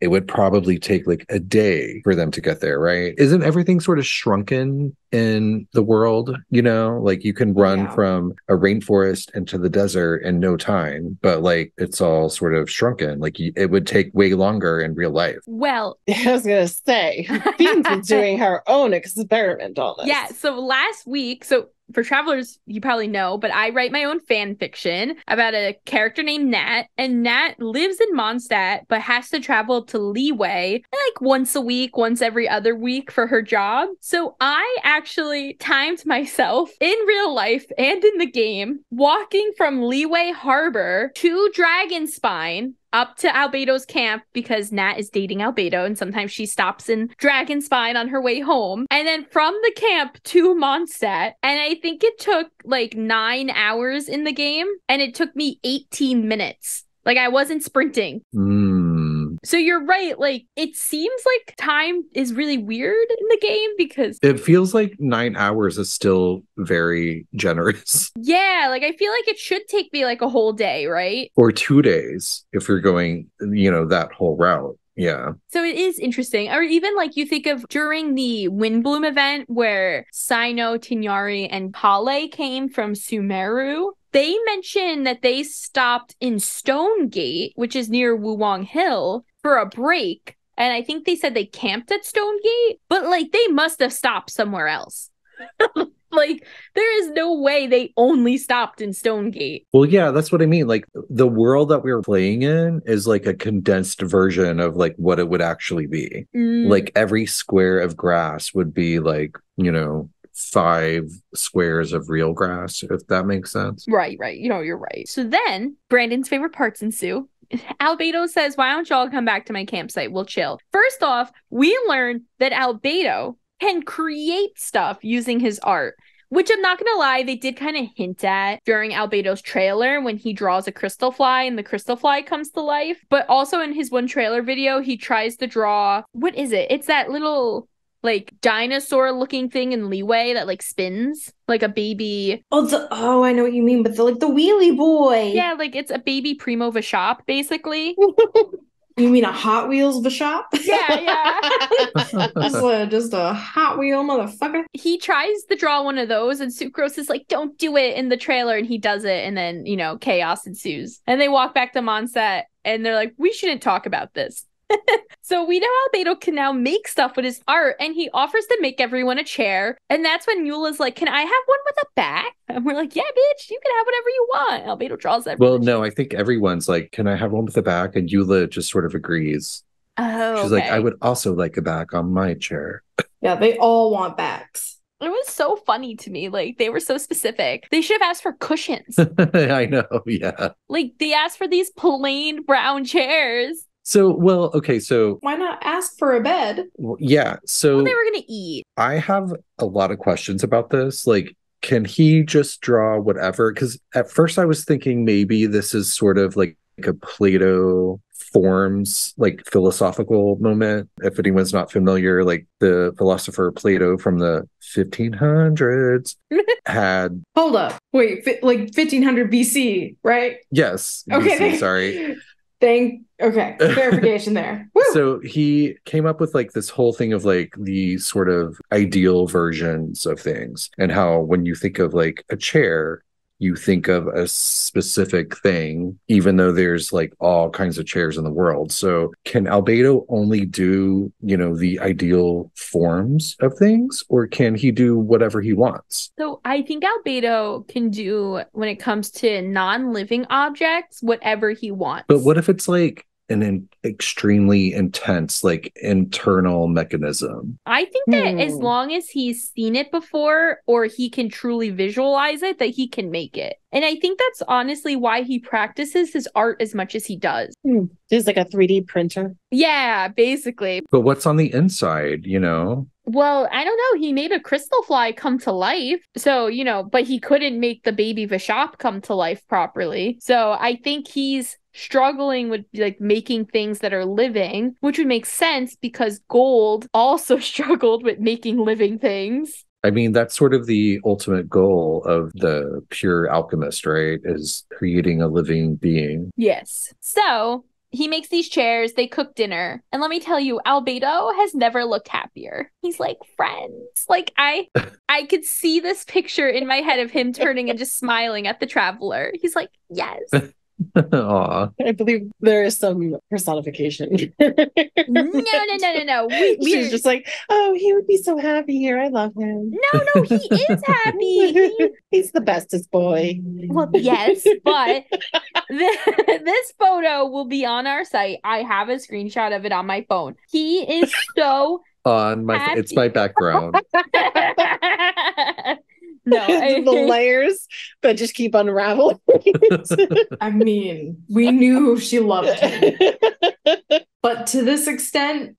it would probably take, like, a day for them to get there, right? Isn't everything sort of shrunken in the world, you know? Like, you can run yeah. from a rainforest into the desert in no time, but, like, it's all sort of shrunken. Like, it would take way longer in real life. Well, I was gonna say, Beans is doing her own experiment on this. Yeah, so last week, so for travelers, you probably know, but I write my own fan fiction about a character named Nat, and Nat lives in Mondstadt, but has to travel to Leeway like once a week, once every other week for her job. So I actually timed myself in real life and in the game, walking from Leeway Harbor to Dragonspine, up to Albedo's camp, because Nat is dating Albedo, and sometimes she stops in Dragonspine on her way home. And then from the camp to Mondstadt. And I think it took like nine hours in the game, and it took me eighteen minutes. Like, I wasn't sprinting. Mm. So you're right. Like, it seems like time is really weird in the game because it feels like nine hours is still very generous. Yeah. Like, I feel like it should take me like a whole day, right? Or two days if you're going, you know, that whole route. Yeah. So it is interesting. Or even like you think of during the Windbloom event where Sino, Tignari, and Kale came from Sumeru. They mention that they stopped in Stonegate, which is near Wuwang Hill, for a break. And I think they said they camped at Stonegate, but like they must have stopped somewhere else. Like, there is no way they only stopped in Stonegate. Well, yeah, that's what I mean. Like, the world that we were playing in is like a condensed version of like what it would actually be. Mm. Like, every square of grass would be like, you know, five squares of real grass, if that makes sense. Right, right. You know, you're right. So then Brandon's favorite parts ensue. Albedo says, why don't y'all come back to my campsite? We'll chill. First off, we learned that Albedo can create stuff using his art, which I'm not going to lie, they did kind of hint at during Albedo's trailer when he draws a crystal fly and the crystal fly comes to life. But also in his one trailer video, he tries to draw, what is it? It's that little like dinosaur looking thing in Leeway that like spins like a baby. Oh, the, oh, I know what you mean, but the, like the wheelie boy. Yeah, like it's a baby Primo Vashop, basically. You mean a Hot Wheels Vashop? Yeah, yeah. Just, uh, just a Hot Wheel motherfucker. He tries to draw one of those and Sucrose is like, don't do it in the trailer. And he does it. And then, you know, chaos ensues. And they walk back to Mondstadt and they're like, we shouldn't talk about this. So we know Albedo can now make stuff with his art, and he offers to make everyone a chair. And that's when Eula's like, can I have one with a back? And we're like, yeah, bitch, you can have whatever you want. Albedo draws that. Well, no, I think everyone's like, can I have one with a back? And Eula just sort of agrees. Oh, she's okay. Like, I would also like a back on my chair. Yeah, they all want backs. It was so funny to me. Like, they were so specific. They should have asked for cushions. I know, yeah. Like, they asked for these plain brown chairs. So, well, okay, so... why not ask for a bed? Well, yeah, so... well, they were going to eat. I have a lot of questions about this. Like, can he just draw whatever? Because at first I was thinking maybe this is sort of like a Plato forms, like, philosophical moment. If anyone's not familiar, like, the philosopher Plato from the fifteen hundreds had... Hold up. Wait, fi- like, fifteen hundred B C, right? Yes. Okay. B C, sorry. Thank okay clarification there. Woo! So he came up with like this whole thing of like the sort of ideal versions of things, and how when you think of like a chair, you think of a specific thing, even though there's like all kinds of chairs in the world. So can Albedo only do, you know, the ideal forms of things, or can he do whatever he wants? So I think Albedo can do, when it comes to non-living objects, whatever he wants. But what if it's like an in- extremely intense, like, internal mechanism? I think that mm. as long as he's seen it before, or he can truly visualize it, that he can make it. And I think that's honestly why he practices his art as much as he does. Mm. There's like a three D printer. Yeah, basically. But what's on the inside, you know? Well, I don't know. He made a crystal fly come to life. So, you know, but he couldn't make the baby Vashop come to life properly. So I think he's struggling with like making things that are living, which would make sense because Gold also struggled with making living things. I mean, that's sort of the ultimate goal of the pure alchemist, right? Is creating a living being. Yes. So he makes these chairs, they cook dinner. And let me tell you, Albedo has never looked happier. He's like, friends. Like, I I could see this picture in my head of him turning and just smiling at the traveler. He's like, yes. Aww. I believe there is some personification. no, no, no, no, no. We, She's just like, oh, he would be so happy here. I love him. No, no, he is happy. He... He's the bestest boy. Well, yes, but the, this photo will be on our site. I have a screenshot of it on my phone. He is so on my. Happy. It's my background. No, I... the layers that just keep unraveling. I mean, we knew she loved him, but to this extent.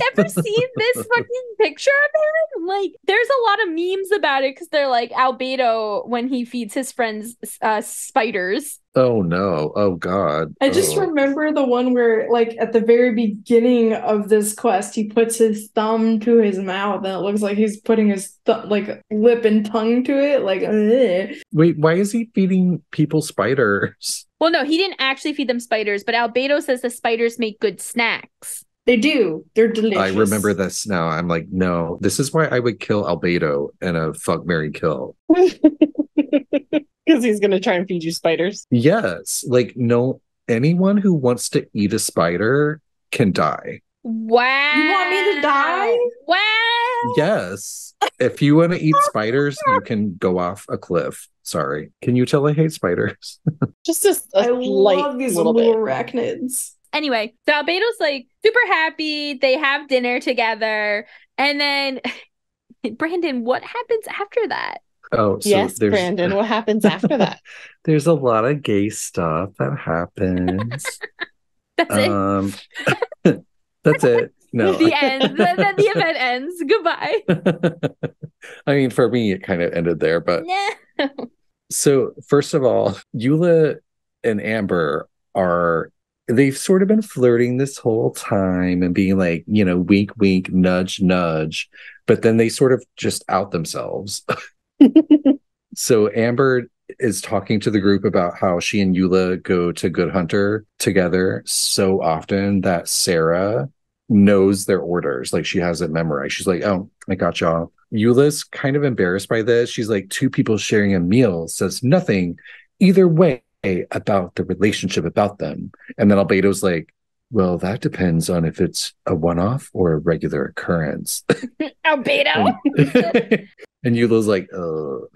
Have you ever seen this fucking picture of him? Like, there's a lot of memes about it because they're like Albedo when he feeds his friends uh, spiders. Oh no! Oh god! I just oh. remember the one where, like, at the very beginning of this quest, he puts his thumb to his mouth, and it looks like he's putting his th- like lip and tongue to it. Like, ugh. Wait, why is he feeding people spiders? Well, no, he didn't actually feed them spiders, but Albedo says the spiders make good snacks. They do. They're delicious. I remember this now. I'm like, no, this is why I would kill Albedo in a fuck, marry, kill. Because he's going to try and feed you spiders. Yes. Like, no, anyone who wants to eat a spider can die. Wow. You want me to die? Wow. Yes. If you want to eat spiders, you can go off a cliff. Sorry. Can you tell I hate spiders? Just a, a I light love these little, little arachnids. Anyway, so Albedo's like super happy. They have dinner together. And then, Brandon, what happens after that? Oh, so yes, there's... Brandon, what happens after that? There's a lot of gay stuff that happens. That's um, it. That's it. No. The end. Then the, the event ends. Goodbye. I mean, for me, it kind of ended there. But no. So, first of all, Eula and Amber are... They've sort of been flirting this whole time and being like, you know, wink, wink, nudge, nudge. But then they sort of just out themselves. So Amber is talking to the group about how she and Eula go to Good Hunter together so often that Sarah knows their orders. Like, she has it memorized. She's like, oh, I got y'all. Eula's kind of embarrassed by this. She's like, two people sharing a meal says nothing either way about the relationship about them. And then Albedo's like, well, that depends on if it's a one-off or a regular occurrence. Albedo. And, and Eula's like, oh,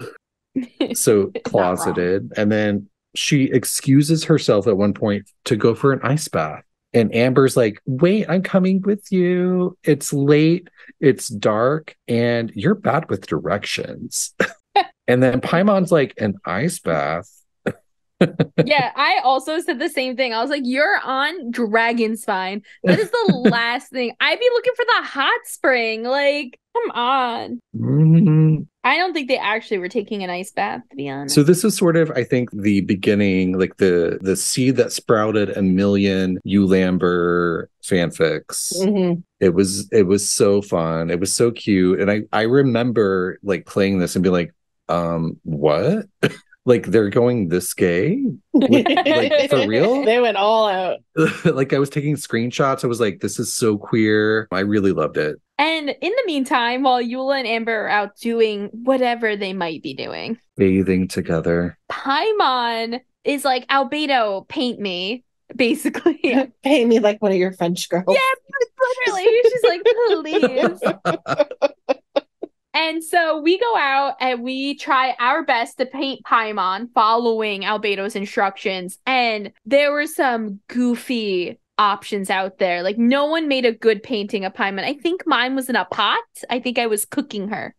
so closeted. And then she excuses herself at one point to go for an ice bath. And Amber's like, wait, I'm coming with you. It's late, it's dark, and you're bad with directions. And then Paimon's like, an ice bath? Yeah, I also said the same thing. I was like, you're on Dragonspine. That is the last thing. I'd be looking for the hot spring. Like, come on. Mm-hmm. I don't think they actually were taking an ice bath, to be honest. So this is sort of, I think, the beginning, like the the seed that sprouted a million Eulamber fanfics. Mm-hmm. It was it was so fun. It was so cute. And I, I remember like playing this and being like, um, what? Like, they're going this gay? Like, like, for real? They went all out. Like, I was taking screenshots. I was like, this is so queer. I really loved it. And in the meantime, while Eula and Amber are out doing whatever they might be doing, bathing together, Paimon is like, Albedo, paint me, basically. Paint me like one of your French girls. Yeah, literally. She's like, please. And so we go out and we try our best to paint Paimon following Albedo's instructions. And there were some goofy options out there. Like, no one made a good painting of Paimon. I think mine was in a pot. I think I was cooking her.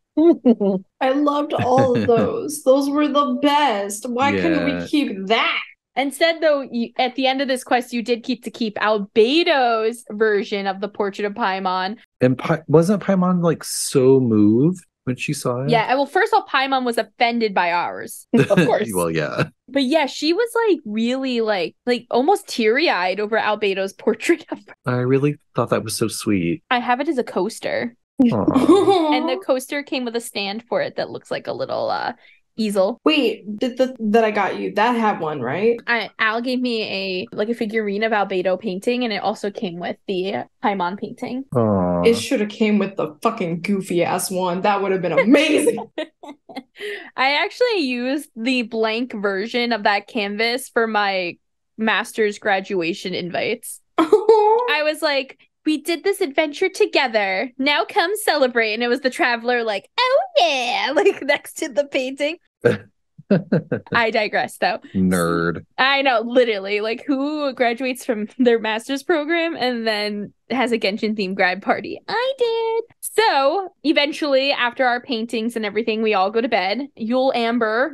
I loved all of those. Those were the best. Why yeah. couldn't we keep that? Instead, though, you, at the end of this quest, you did keep to keep Albedo's version of the portrait of Paimon. And pa- wasn't Paimon, like, so moved when she saw it? Yeah, well, first of all, Paimon was offended by ours, of course. Well, yeah. But yeah, she was, like, really, like, like almost teary-eyed over Albedo's portrait of her. I really thought that was so sweet. I have it as a coaster. And the coaster came with a stand for it that looks like a little... uh easel. Wait, did the that I got you, that had one, right? I, Al gave me a like a figurine of Albedo painting, and it also came with the Paimon painting. Aww. It should have came with the fucking goofy ass one. That would have been amazing. I actually used the blank version of that canvas for my master's graduation invites. I was like, we did this adventure together. Now come celebrate. And it was the traveler like, oh yeah, like next to the painting. I digress though. Nerd. I know, literally. Like, who graduates from their master's program and then has a Genshin themed grad party? I did. So eventually, after our paintings and everything, we all go to bed. Yule Amber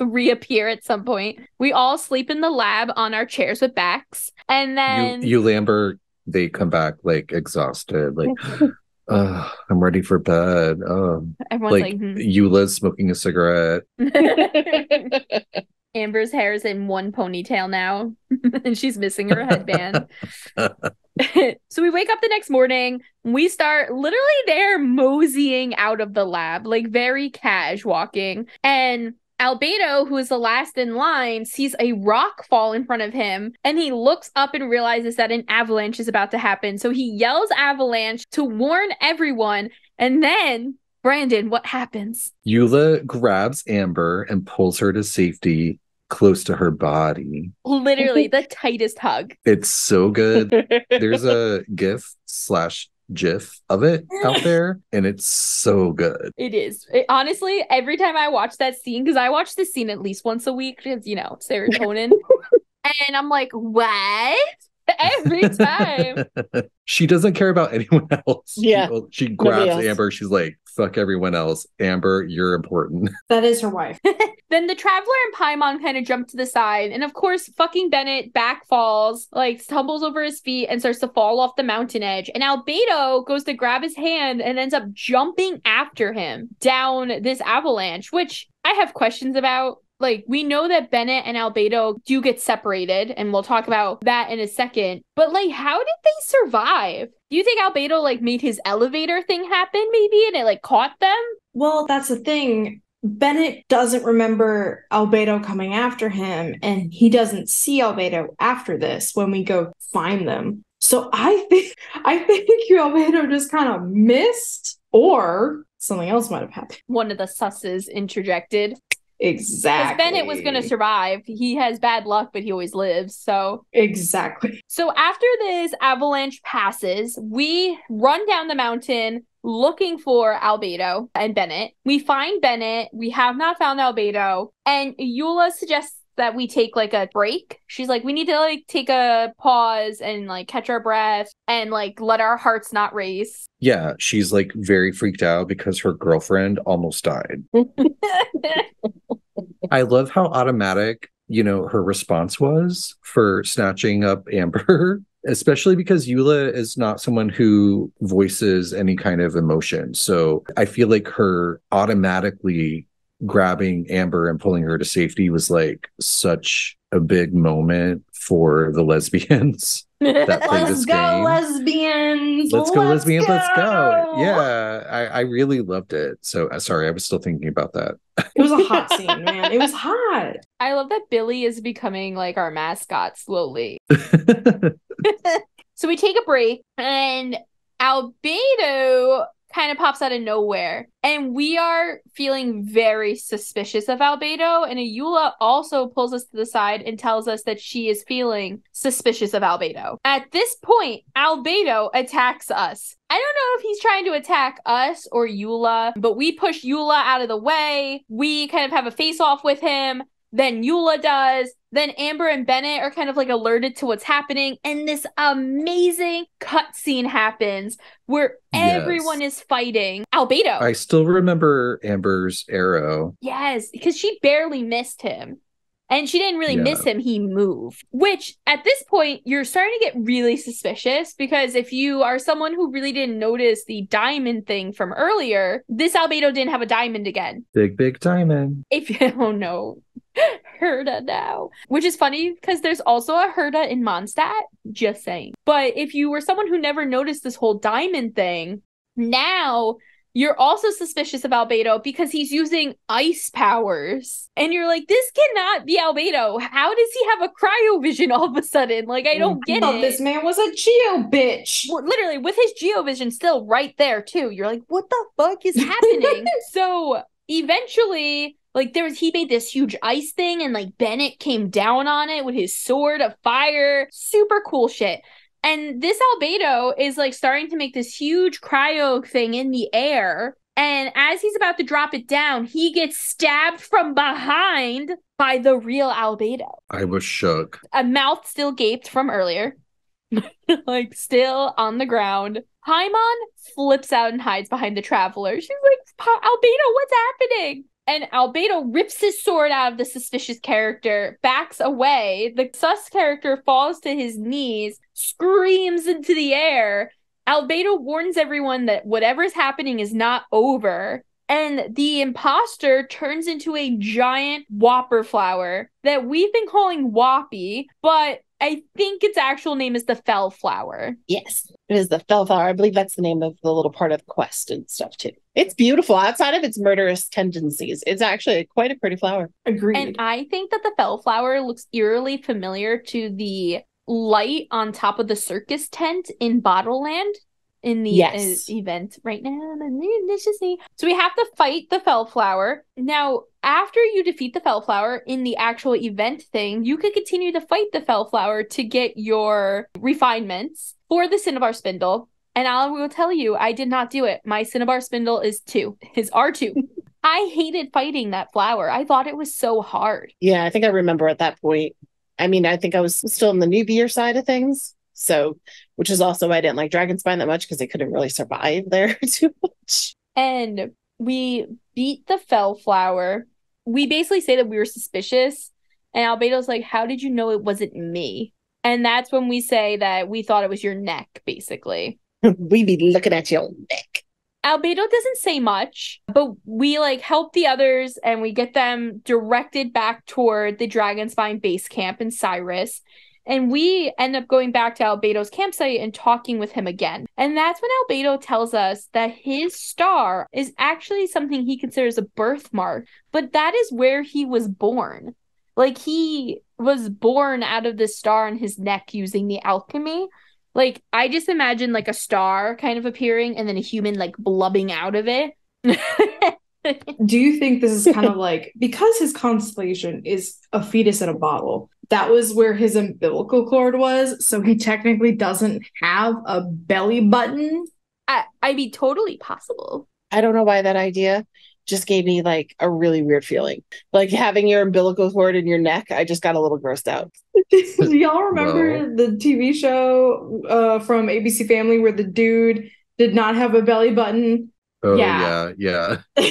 reappear at some point. We all sleep in the lab on our chairs with backs. And then Yule Amber, they come back like exhausted, like, oh, I'm ready for bed. Oh. Everyone's like, like hmm. Eula's smoking a cigarette. Amber's hair is in one ponytail now, and she's missing her headband. So we wake up the next morning. We start literally there moseying out of the lab, like very cash walking. And Albedo, who is the last in line, sees a rock fall in front of him, and he looks up and realizes that an avalanche is about to happen. So he yells avalanche to warn everyone. And then, Brandon, what happens? Eula grabs Amber and pulls her to safety close to her body. Literally the tightest hug. It's so good. There's a GIF slash GIF of it out there, and it's so good. It is. It, honestly, every time I watch that scene, because I watch this scene at least once a week, because, you know, serotonin. And I'm like, what? Every time. She doesn't care about anyone else. Yeah. She, she grabs Amber. She's like, fuck everyone else. Amber, you're important. That is her wife. Then the traveler and Paimon kind of jump to the side. And of course, fucking Bennett back falls, like stumbles over his feet and starts to fall off the mountain edge. And Albedo goes to grab his hand and ends up jumping after him down this avalanche, which I have questions about. Like, we know that Bennett and Albedo do get separated, and we'll talk about that in a second. But, like, how did they survive? Do you think Albedo, like, made his elevator thing happen, maybe, and it, like, caught them? Well, that's the thing. Bennett doesn't remember Albedo coming after him, and he doesn't see Albedo after this when we go find them. So I think, I think Albedo just kind of missed, or something else might have happened. One of the susses interjected. Exactly. Because Bennett was going to survive. He has bad luck, but he always lives, so... Exactly. So after this avalanche passes, we run down the mountain looking for Albedo and Bennett. We find Bennett. We have not found Albedo. And Eula suggests that we take, like, a break. She's like, we need to, like, take a pause and, like, catch our breath and, like, let our hearts not race. Yeah, she's, like, very freaked out because her girlfriend almost died. I love how automatic, you know, her response was for snatching up Amber, especially because Eula is not someone who voices any kind of emotion. So I feel like her automatically grabbing Amber and pulling her to safety was like such a big moment for the lesbians that play this game. Lesbians. Let's go, let's lesbians. Go. Let's go. Yeah, I, I really loved it. So uh, sorry, I was still thinking about that. It was a hot scene, man. It was hot. I love that Billy is becoming like our mascot slowly. So we take a break and Albedo kind of pops out of nowhere. And we are feeling very suspicious of Albedo. And Eula also pulls us to the side and tells us that she is feeling suspicious of Albedo. At this point, Albedo attacks us. I don't know if he's trying to attack us or Eula, but we push Eula out of the way. We kind of have a face-off with him. Then Eula does. Then Amber and Bennett are kind of like alerted to what's happening. And this amazing cutscene happens where yes. everyone is fighting Albedo. I still remember Amber's arrow. Yes, because she barely missed him. And she didn't really yeah. miss him. He moved. Which at this point, you're starting to get really suspicious, because if you are someone who really didn't notice the diamond thing from earlier, this Albedo didn't have a diamond again. Big, big diamond. If you don't know. Herda now, which is funny because there's also a Herda in Mondstadt, just saying. But if you were someone who never noticed this whole diamond thing, now you're also suspicious of Albedo because he's using ice powers, and you're like, this cannot be Albedo. How does he have a cryo vision all of a sudden? Like, I don't get I it this man was a geo bitch, literally, with his geo vision still right there too. You're like, what the fuck is happening? So eventually, like, there was, he made this huge ice thing, and like Bennett came down on it with his sword of fire. Super cool shit. And this Albedo is like starting to make this huge cryo thing in the air. And as he's about to drop it down, he gets stabbed from behind by the real Albedo. I was shook. A mouth still gaped from earlier. Like, still on the ground. Paimon flips out and hides behind the Traveler. She's like, Albedo, what's happening? And Albedo rips his sword out of the suspicious character, backs away. The sus character falls to his knees, screams into the air. Albedo warns everyone that whatever's happening is not over. And the imposter turns into a giant whopper flower that we've been calling Whoppy, but I think its actual name is the Fell Flower. Yes, it is the Fell Flower. I believe that's the name of the little part of the quest and stuff too. It's beautiful outside of its murderous tendencies. It's actually quite a pretty flower. Agreed. And I think that the Fell Flower looks eerily familiar to the light on top of the circus tent in Bottle Land in the yes. uh, event right now. So we have to fight the Fell Flower. Now, after you defeat the Fell Flower in the actual event thing, you could continue to fight the Fell Flower to get your refinements for the Cinnabar Spindle. And I will tell you, I did not do it. My Cinnabar Spindle is two. His R two. I hated fighting that flower. I thought it was so hard. Yeah, I think I remember at that point. I mean, I think I was still on the newbier side of things. So, which is also why I didn't like Dragonspine that much, because they couldn't really survive there too much. And we beat the Fell Flower. We basically say that we were suspicious. And Albedo's like, how did you know it wasn't me? And that's when we say that we thought it was your neck, basically. We be looking at your neck. Albedo doesn't say much, but we like help the others and we get them directed back toward the Dragonspine base camp in Cyrus. And we end up going back to Albedo's campsite and talking with him again. And that's when Albedo tells us that his star is actually something he considers a birthmark, but that is where he was born. Like, he was born out of the star in his neck using the alchemy. Like, I just imagine like a star kind of appearing and then a human like blubbing out of it. Do you think this is kind of like, because his constellation is a fetus in a bottle, that was where his umbilical cord was, so he technically doesn't have a belly button? I, I'd be totally possible. I don't know why that idea just gave me like a really weird feeling. Like having your umbilical cord in your neck, I just got a little grossed out. Do y'all remember Whoa. the T V show uh, from A B C Family where the dude did not have a belly button? Oh, yeah, yeah. yeah.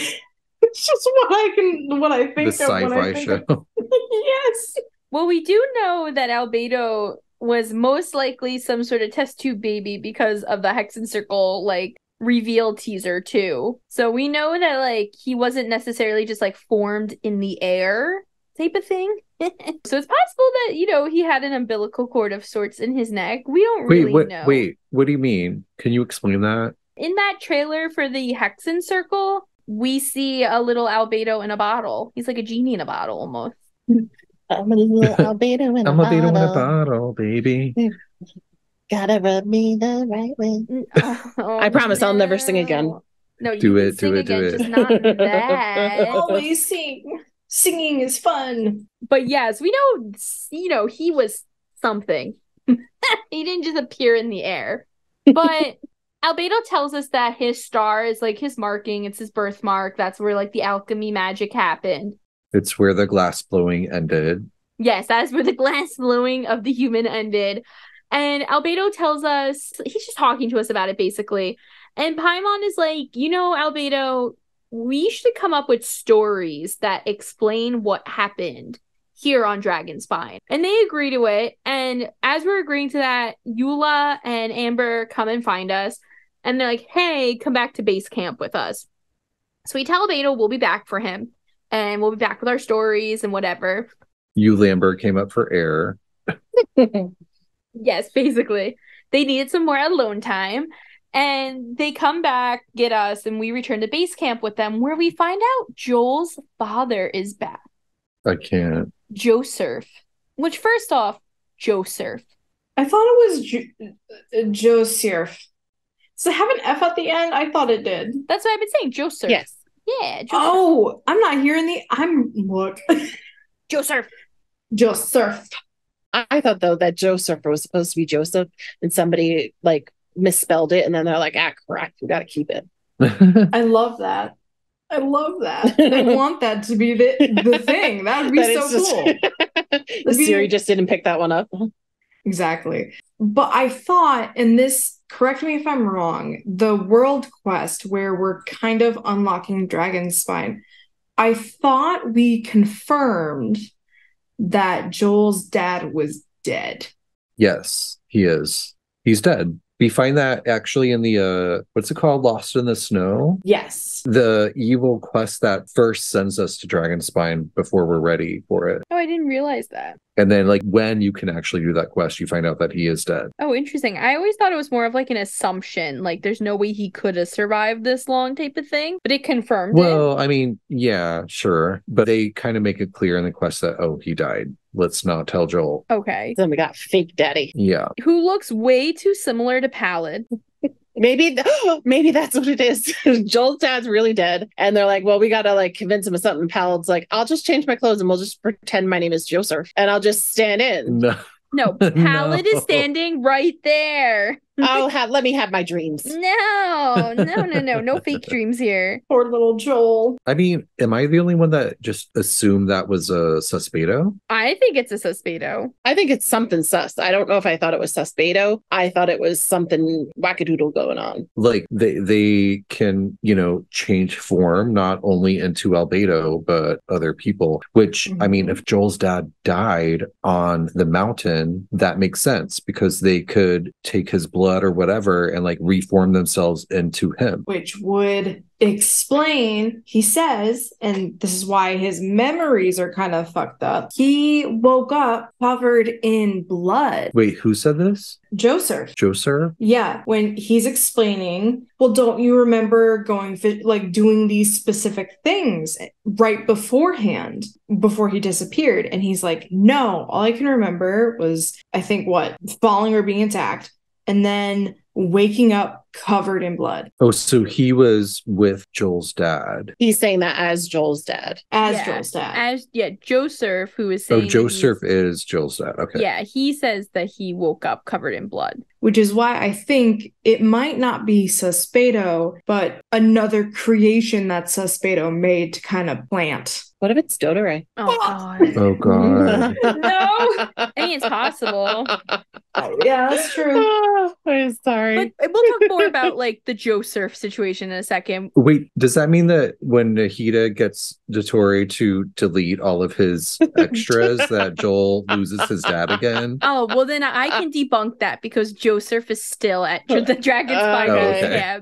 It's just what I can, what I think the of. The sci-fi show. Of... Yes. Well, we do know that Albedo was most likely some sort of test tube baby because of the Hexen Circle, like, reveal teaser, too. So we know that, like, he wasn't necessarily just, like, formed in the air type of thing. So it's possible that, you know, he had an umbilical cord of sorts in his neck. We don't wait, really what, know. Wait, what do you mean? Can you explain that? In that trailer for the Hexen Circle, we see a little Albedo in a bottle. He's like a genie in a bottle, almost. I'm a little Albedo in a bottle. I'm Albedo in a bottle, baby. Gotta rub me the right way. Oh, I promise no. I'll never sing again. No, you do it, do it, again, do it. Just not that. Always sing. Singing is fun. But yes, we know, you know, he was something. He didn't just appear in the air. But Albedo tells us that his star is like his marking. It's his birthmark. That's where like the alchemy magic happened. It's where the glass blowing ended. Yes, that's where the glass blowing of the human ended. And Albedo tells us, he's just talking to us about it basically. And Paimon is like, you know, Albedo, we should come up with stories that explain what happened here on Dragonspine. And they agree to it. And as we're agreeing to that, Eula and Amber come and find us. And they're like, hey, come back to base camp with us. So we tell Albedo we'll be back for him. And we'll be back with our stories and whatever. Eula Amber came up for air. Yes, basically. They needed some more alone time. And they come back, get us, and we return to base camp with them, where we find out Joel's father is back. I can't. Joseph. Which, first off, Joseph. I thought it was jo- Joseph. Does it have an F at the end? I thought it did. That's what I've been saying, Joseph. Yes. Yeah, Joseph. Oh, I'm not hearing the... I'm... Look. Joseph. Joseph. I thought, though, that Joseph was supposed to be Joseph, and somebody, like... misspelled it, and then they're like, ah, crap, we gotta keep it. I love that. I love that. I want that to be the, the thing. That would be that so just... cool. The Siri just didn't pick that one up. Exactly. But I thought, and this, correct me if I'm wrong, the world quest where we're kind of unlocking Dragonspine, I thought we confirmed that Joel's dad was dead. Yes, he is. He's dead. We find that actually in the, uh, what's it called? Lost in the Snow? Yes. The evil quest that first sends us to Dragonspine before we're ready for it. Oh, I didn't realize that. And then like when you can actually do that quest, you find out that he is dead. Oh, interesting. I always thought it was more of like an assumption. Like there's no way he could have survived this long type of thing, but it confirmed well, it. Well, I mean, yeah, sure. But they kind of make it clear in the quest that, oh, he died. Let's not tell Joel. Okay. Then we got fake daddy. Yeah. Who looks way too similar to Palad. Maybe th- maybe that's what it is. Joel's dad's really dead. And they're like, well, we got to like convince him of something. Palad's like, I'll just change my clothes and we'll just pretend my name is Joseph. And I'll just stand in. No. No, Palad no. is standing right there. Oh, have, let me have my dreams. No, no, no, no. No fake dreams here. Poor little Joel. I mean, am I the only one that just assumed that was a Susbedo? I think it's a Susbedo. I think it's something sus. I don't know if I thought it was Susbedo. I thought it was something wackadoodle going on. Like, they, they can, you know, change form not only into Albedo, but other people. Which, mm-hmm. I mean, if Joel's dad died on the mountain, that makes sense because they could take his blood or whatever and like reform themselves into him. Which would explain, he says, and this is why his memories are kind of fucked up. He woke up covered in blood. Wait, who said this? Joseph. Joseph? Yeah, when he's explaining, well, don't you remember going, fi- like doing these specific things right beforehand, before he disappeared? And he's like, no, all I can remember was, I think what, falling or being attacked. And then waking up covered in blood. Oh, so he was with Joel's dad. He's saying that as Joel's dad. As yeah, Joel's dad. As yeah, Joseph, who is saying... Oh, Joseph is Joel's dad. Okay. Yeah, he says that he woke up covered in blood. Which is why I think it might not be Susbedo, but another creation that Susbedo made to kind of plant. What if it's Dodoray? Oh, God. Oh, God. No. I mean, it's possible. Yeah, that's true. Oh, I'm sorry. But we'll talk more about, like, the Joseph situation in a second. Wait, does that mean that when Nahida gets Dotori to delete all of his extras that Joel loses his dad again? Oh, well, then I can debunk that because Joseph is still at the Dragonspine. Uh,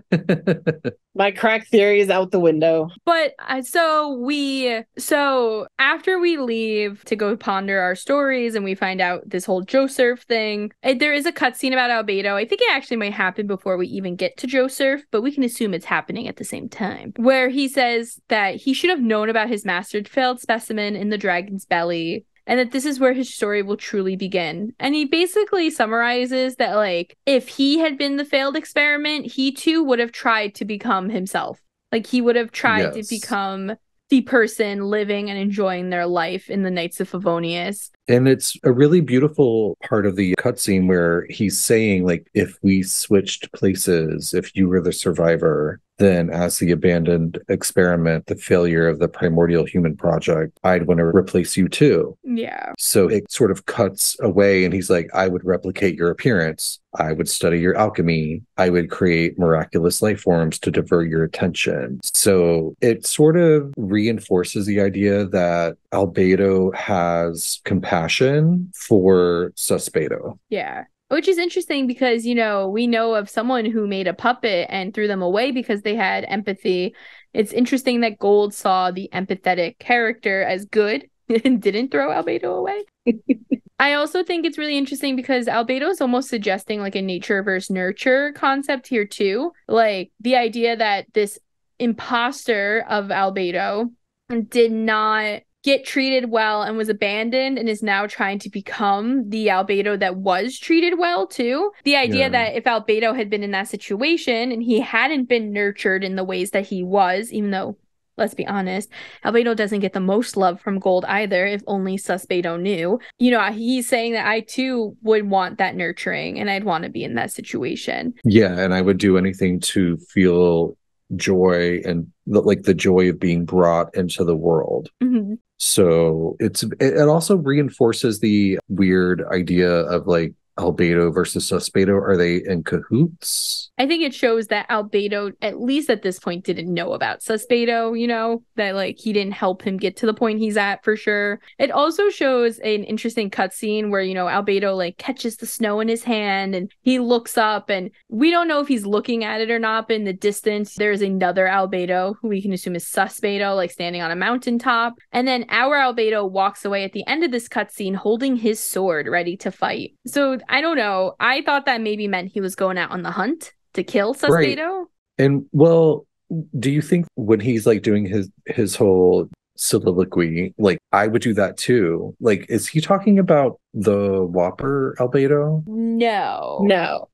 okay. Yeah. My crack theory is out the window. But uh, so we, so after we leave to go ponder our stories and we find out this whole Josurf thing, it, there is a cutscene about Albedo. I think it actually might happen before we even get to Josurf, but we can assume it's happening at the same time, where he says that he should have known about his mastered failed specimen in the dragon's belly, and that this is where his story will truly begin. And he basically summarizes that, like, if he had been the failed experiment, he too would have tried to become himself. Like, he would have tried yes. to become the person living and enjoying their life in the Knights of Favonius. And it's a really beautiful part of the cutscene where he's saying, like, if we switched places, if you were the survivor, then as the abandoned experiment, the failure of the primordial human project, I'd want to replace you too. Yeah. So it sort of cuts away and he's like, I would replicate your appearance. I would study your alchemy. I would create miraculous life forms to divert your attention. So it sort of reinforces the idea that Albedo has compassion for Susbedo. Yeah. Which is interesting because, you know, we know of someone who made a puppet and threw them away because they had empathy. It's interesting that Gold saw the empathetic character as good and didn't throw Albedo away. I also think it's really interesting because Albedo is almost suggesting like a nature versus nurture concept here too. Like the idea that this imposter of Albedo did not get treated well and was abandoned and is now trying to become the Albedo that was treated well too. The idea yeah. that if Albedo had been in that situation and he hadn't been nurtured in the ways that he was, even though, let's be honest, Albedo doesn't get the most love from Gold either, if only Susbedo knew. You know, he's saying that I too would want that nurturing and I'd want to be in that situation. Yeah, and I would do anything to feel joy and the, like the joy of being brought into the world. Mm-hmm. So it's it also reinforces the weird idea of like Albedo versus Susbedo. Are they in cahoots? I think it shows that Albedo, at least at this point, didn't know about Susbedo, you know, that like he didn't help him get to the point he's at for sure. It also shows an interesting cutscene where, you know, Albedo like catches the snow in his hand and he looks up and we don't know if he's looking at it or not, but in the distance, there's another Albedo who we can assume is Susbedo, like standing on a mountaintop. And then our Albedo walks away at the end of this cutscene holding his sword ready to fight. So I don't know. I thought that maybe meant he was going out on the hunt to kill Susbedo. Right. And well, do you think when he's like doing his his whole soliloquy, like I would do that too? Like, is he talking about the Whopper Albedo? No, no.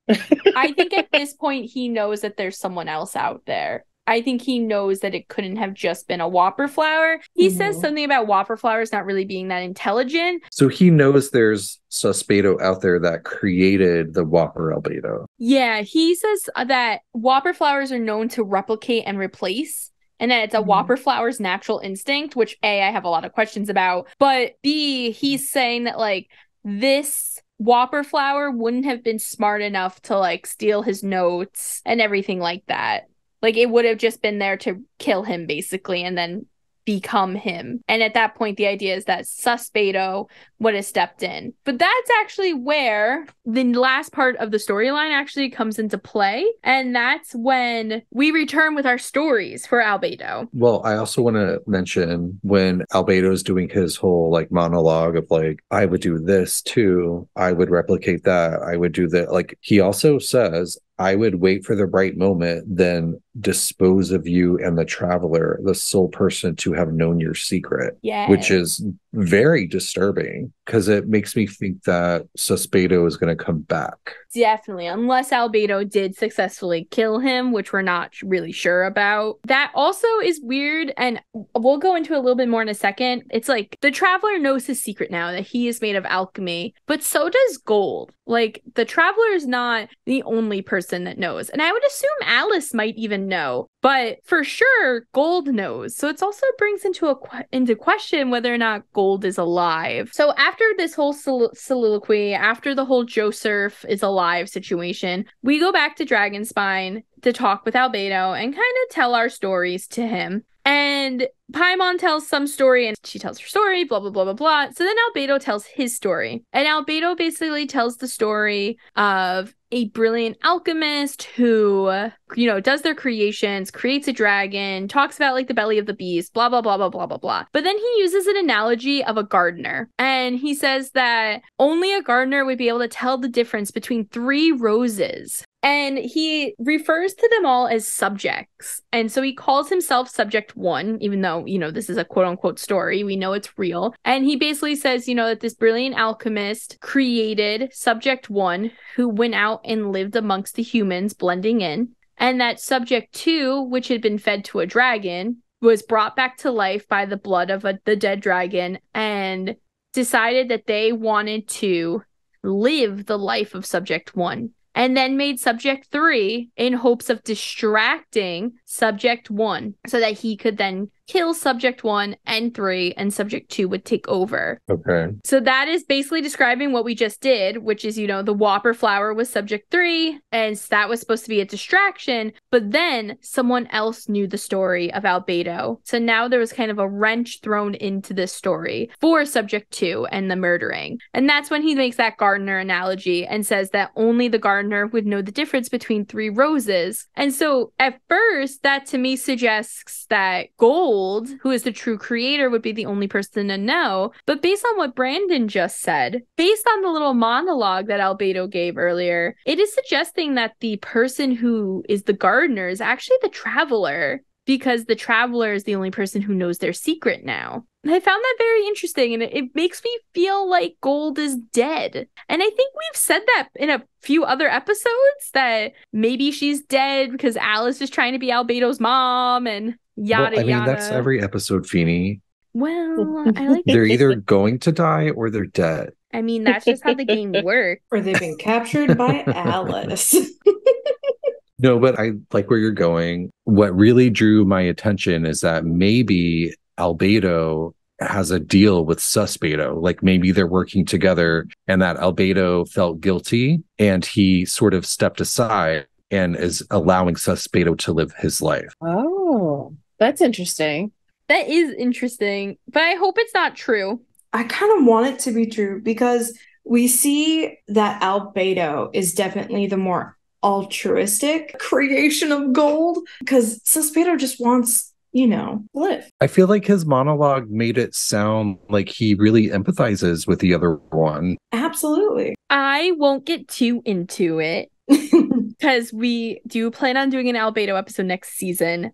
I think at this point he knows that there's someone else out there. I think he knows that it couldn't have just been a Whopper Flower. He mm-hmm. says something about Whopper Flowers not really being that intelligent. So he knows there's Susbedo out there that created the Whopper Albedo. Yeah, he says that Whopper Flowers are known to replicate and replace. And that it's a mm-hmm. Whopper Flower's natural instinct, which A, I have a lot of questions about. But B, he's saying that like this Whopper Flower wouldn't have been smart enough to like steal his notes and everything like that. Like, it would have just been there to kill him, basically, and then become him. And at that point, the idea is that Susbedo would have stepped in. But that's actually where the last part of the storyline actually comes into play. And that's when we return with our stories for Albedo. Well, I also want to mention when Albedo's doing his whole, like, monologue of, like, I would do this, too. I would replicate that. I would do that. Like, he also says, I would wait for the right moment, then dispose of you and the traveler, the sole person to have known your secret. Yes. Which is very disturbing because it makes me think that Susbedo is going to come back. Definitely, unless Albedo did successfully kill him, which we're not really sure about. That also is weird, and we'll go into a little bit more in a second. It's like the traveler knows his secret now, that he is made of alchemy, but so does Gold. Like, the traveler is not the only person that knows. And I would assume Alice might even know, but for sure, Gold knows. So it's also brings into a qu- into question whether or not Gold is alive. So after this whole sol- soliloquy, after the whole Josurf is alive situation, we go back to Dragonspine to talk with Albedo and kind of tell our stories to him. And Paimon tells some story and she tells her story, blah, blah, blah, blah, blah. So then Albedo tells his story. And Albedo basically tells the story of a brilliant alchemist who, you know, does their creations, creates a dragon, talks about like the belly of the beast, blah, blah, blah, blah, blah, blah, blah. But then he uses an analogy of a gardener. And he says that only a gardener would be able to tell the difference between three roses. And he refers to them all as subjects. And so he calls himself Subject One, even though, you know, this is a quote unquote story. We know it's real. And he basically says, you know, that this brilliant alchemist created Subject One, who went out and lived amongst the humans, blending in. And that Subject Two, which had been fed to a dragon, was brought back to life by the blood of a, the dead dragon, and decided that they wanted to live the life of Subject One. And then made Subject Three in hopes of distracting Subject One so that he could then kill Subject One and Three, and Subject Two would take over. Okay. So that is basically describing what we just did, which is, you know, the Whopper flower was Subject Three, and that was supposed to be a distraction. But then someone else knew the story of Albedo. So now there was kind of a wrench thrown into this story for Subject Two and the murdering. And that's when he makes that gardener analogy and says that only the gardener would know the difference between three roses. And so at first, that to me suggests that Gold, who is the true creator, would be the only person to know. But based on what Brandon just said, based on the little monologue that Albedo gave earlier, it is suggesting that the person who is the gardener is actually the traveler, because the traveler is the only person who knows their secret now. I found that very interesting, and it, it makes me feel like Gold is dead. And I think we've said that in a few other episodes, that maybe she's dead because Alice is trying to be Albedo's mom and yada, well, I mean, yada. That's every episode, Feeny. Well, I like they're either going to die or they're dead. I mean, that's just how the game works. Or they've been captured by Alice. No, but I like where you're going. What really drew my attention is that maybe Albedo has a deal with Susbedo. Like maybe they're working together, and that Albedo felt guilty and he sort of stepped aside and is allowing Susbedo to live his life. Oh, that's interesting. That is interesting, but I hope it's not true. I kind of want it to be true, because we see that Albedo is definitely the more altruistic creation of Gold, because Susbedo just wants, you know, live. I feel like his monologue made it sound like he really empathizes with the other one. Absolutely. I won't get too into it because we do plan on doing an Albedo episode next season,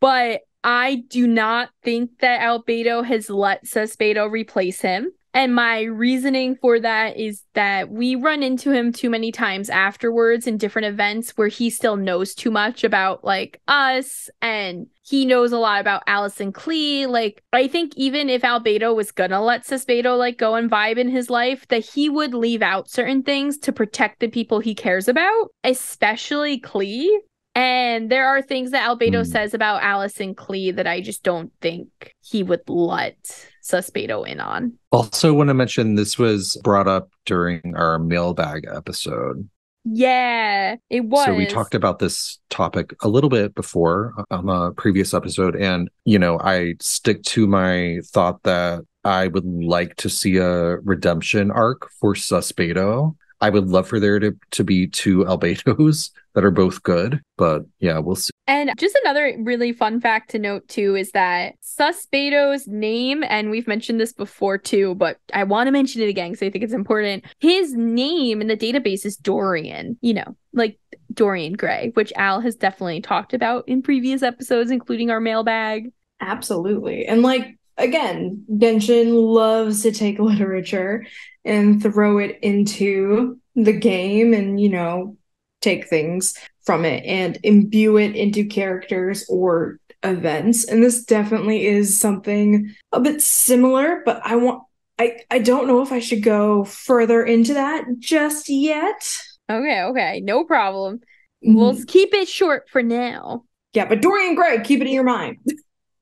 but I do not think that Albedo has let Susbedo replace him. And my reasoning for that is that we run into him too many times afterwards in different events where he still knows too much about, like, us, and he knows a lot about Alice and Klee. Like, I think even if Albedo was gonna let Susbedo, like, go and vibe in his life, that he would leave out certain things to protect the people he cares about, especially Klee. And there are things that Albedo mm. says about Alice and Klee that I just don't think he would let Susbedo in on. Also want to mention this was brought up during our mailbag episode. Yeah, it was. So we talked about this topic a little bit before on the previous episode. And, you know, I stick to my thought that I would like to see a redemption arc for Susbedo. I would love for there to, to be two Albedos that are both good, but yeah, we'll see. And just another really fun fact to note too is that Susbedo's name, and we've mentioned this before too, but I want to mention it again because I think it's important. His name in the database is Dorian, you know, like Dorian Gray, which Al has definitely talked about in previous episodes, including our mailbag. Absolutely. And like, again, Genshin loves to take literature and throw it into the game and, you know, take things from it and imbue it into characters or events. And this definitely is something a bit similar, but I want, I, I don't know if I should go further into that just yet. Okay, okay, no problem. Mm. We'll keep it short for now. Yeah, but Dorian Gray, keep it in your mind.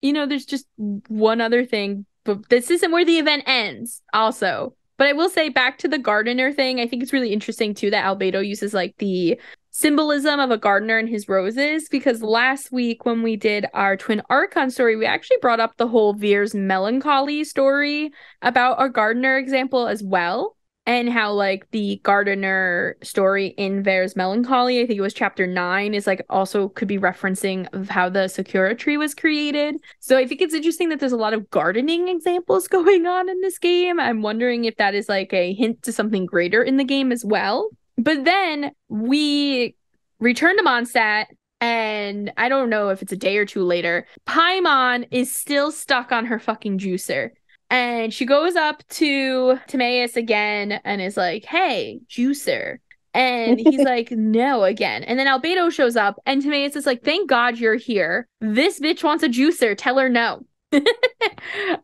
You know, there's just one other thing, but this isn't where the event ends also. But I will say, back to the gardener thing, I think it's really interesting too that Albedo uses like the symbolism of a gardener and his roses, because last week when we did our Twin Archon story, we actually brought up the whole Veer's melancholy story about our gardener example as well. and how like the gardener story in Ver's Melancholy, I think it was chapter nine, is like also could be referencing of how the Sakura tree was created. So I think it's interesting that there's a lot of gardening examples going on in this game. I'm wondering if that is like a hint to something greater in the game as well. But then we return to Mondstadt, and I don't know if it's a day or two later, Paimon is still stuck on her fucking juicer. And she goes up to Timaeus again and is like, hey, juicer. And he's like, no, again. And then Albedo shows up and Timaeus is like, thank God you're here. This bitch wants a juicer. Tell her no.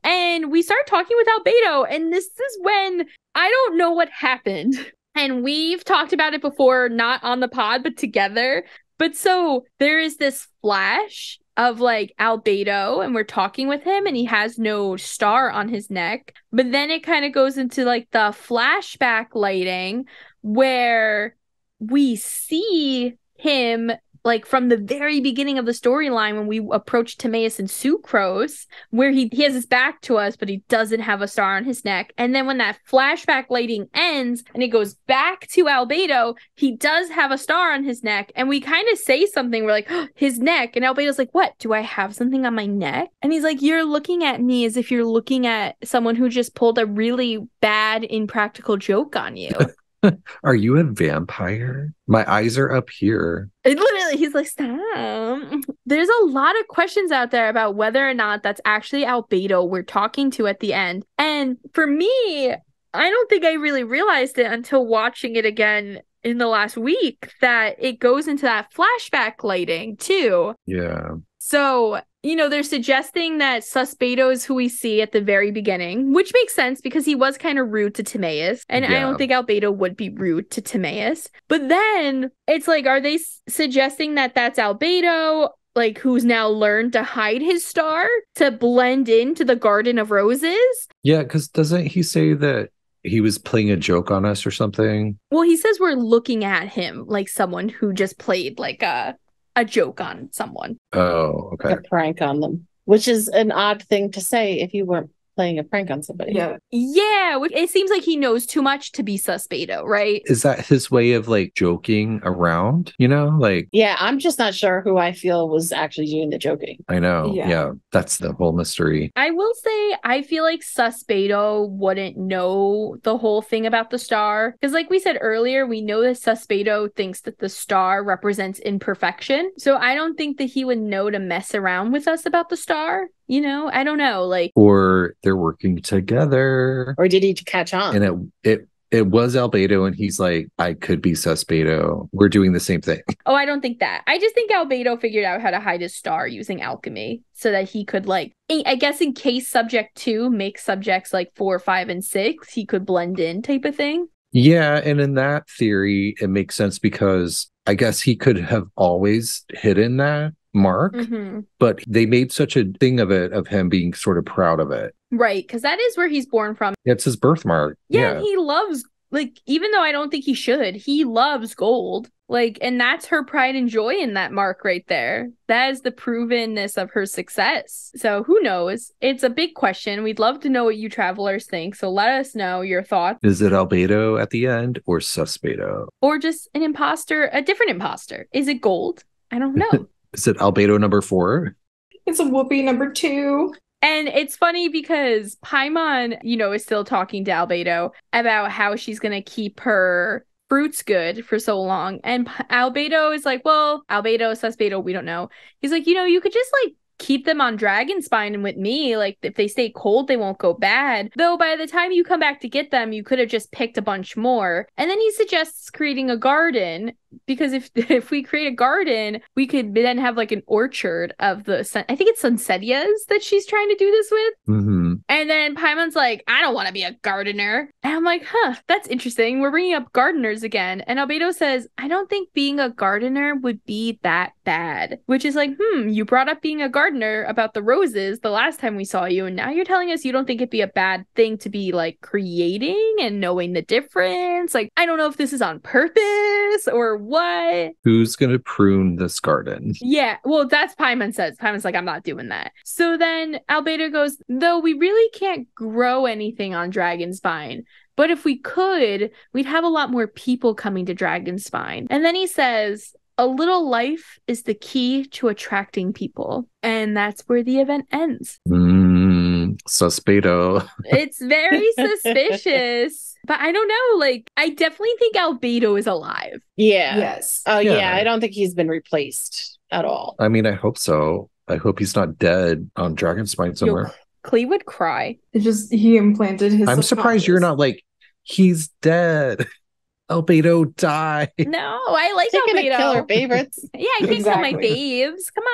And we start talking with Albedo. And this is when I don't know what happened. And we've talked about it before, not on the pod, but together. But so there is this flash of like Albedo, and we're talking with him and he has no star on his neck. But then it kind of goes into like the flashback lighting where we see him like from the very beginning of the storyline when we approach Timaeus and Sucrose, where he, he has his back to us, but he doesn't have a star on his neck. And then when that flashback lighting ends and it goes back to Albedo, he does have a star on his neck. And we kind of say something, we're like, oh, his neck. And Albedo's like, what? Do I have something on my neck? And he's like, you're looking at me as if you're looking at someone who just pulled a really bad, impractical joke on you. Are you a vampire? My eyes are up here. It literally, he's like, stop. There's a lot of questions out there about whether or not that's actually Albedo we're talking to at the end. And for me, I don't think I really realized it until watching it again in the last week that it goes into that flashback lighting too. Yeah. So, you know, they're suggesting that Susbedo is who we see at the very beginning, which makes sense because he was kind of rude to Timaeus. And yeah. I don't think Albedo would be rude to Timaeus. But then it's like, are they s- suggesting that that's Albedo, like who's now learned to hide his star to blend into the Garden of Roses? Yeah, because doesn't he say that he was playing a joke on us or something? Well, he says we're looking at him like someone who just played like a... a joke on someone. Oh, okay. A prank on them, which is an odd thing to say if you weren't playing a prank on somebody. Yeah, yeah. It seems like he knows too much to be Susbedo, right? Is that his way of like joking around? You know, like yeah. I'm just not sure who I feel was actually doing the joking. I know. Yeah, yeah. That's the whole mystery. I will say, I feel like Susbedo wouldn't know the whole thing about the star because, like we said earlier, we know that Susbedo thinks that the star represents imperfection. So I don't think that he would know to mess around with us about the star. You know, I don't know, like, or they're working together, or did he catch on? And it it it was Albedo, and he's like, I could be Susbedo. We're doing the same thing. Oh, I don't think that. I just think Albedo figured out how to hide his star using alchemy, so that he could like, I guess, in case subject two makes subjects like four, five, and six, he could blend in, type of thing. Yeah, and in that theory, it makes sense because I guess he could have always hidden that mark, mm-hmm. but they made such a thing of it, of him being sort of proud of it, right? Because that is where he's born from. It's his birthmark. Yeah, yeah. And he loves, like, even though I don't think he should, he loves gold, like, and that's her pride and joy in that mark right there. That is the provenness of her success. So who knows? It's a big question. We'd love to know what you travelers think, so let us know your thoughts. Is it Albedo at the end, or Susbedo, or just an imposter, a different imposter? Is it Gold? I don't know. Is it Albedo number four? It's a Whoppy number two. And it's funny because Paimon, you know, is still talking to Albedo about how she's going to keep her fruits good for so long. And Albedo is like, well, Albedo, Susbedo, we don't know. He's like, you know, you could just like keep them on Dragonspine and with me. Like, if they stay cold, they won't go bad. Though by the time you come back to get them, you could have just picked a bunch more. And then he suggests creating a garden, because if if we create a garden, we could then have like an orchard of the sun. I think it's Sunsetias that she's trying to do this with. Mm-hmm. And then Paimon's like, I don't want to be a gardener. And I'm like, huh, that's interesting. We're bringing up gardeners again. And Albedo says, I don't think being a gardener would be that bad. Which is like, hmm, you brought up being a gardener about the roses the last time we saw you. And now you're telling us you don't think it'd be a bad thing to be like creating and knowing the difference. Like, I don't know if this is on purpose or what? Who's gonna prune this garden? Yeah, well, that's Paimon says. Paimon's like, I'm not doing that. So then Albedo goes, though we really can't grow anything on Dragonspine. But if we could, we'd have a lot more people coming to Dragonspine. And then he says, a little life is the key to attracting people. And that's where the event ends. Mm, Susbedo. It's very suspicious. But I don't know. Like, I definitely think Albedo is alive. Yeah. Yes. Oh, yeah. yeah. I don't think he's been replaced at all. I mean, I hope so. I hope he's not dead on Dragonspine somewhere. Yo, Klee would cry. It just, he implanted his... I'm surprised you're not like, he's dead. Albedo die. No, I like She's Albedo. She's gonna kill her favorites. Yeah, I can exactly. kill my faves. Come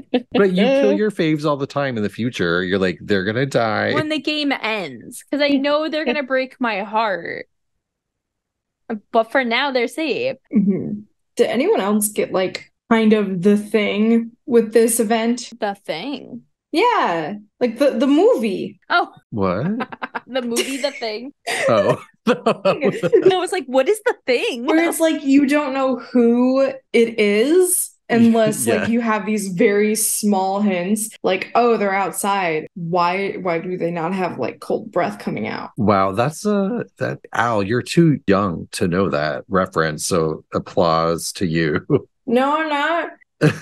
on. But you kill your faves all the time in the future. You're like, they're gonna die. When the game ends. Because I know they're gonna break my heart. But for now, they're safe. Mm-hmm. Did anyone else get like kind of the thing with this event? The thing? Yeah. Like the, the movie. Oh. What? The movie, The Thing. Oh. No, it's like, what is the thing? Where it's like, you don't know who it is unless yeah. like you have these very small hints. Like, oh, they're outside. Why Why do they not have like cold breath coming out? Wow, that's a, that, Al, you're too young to know that reference. So applause to you. No, I'm not.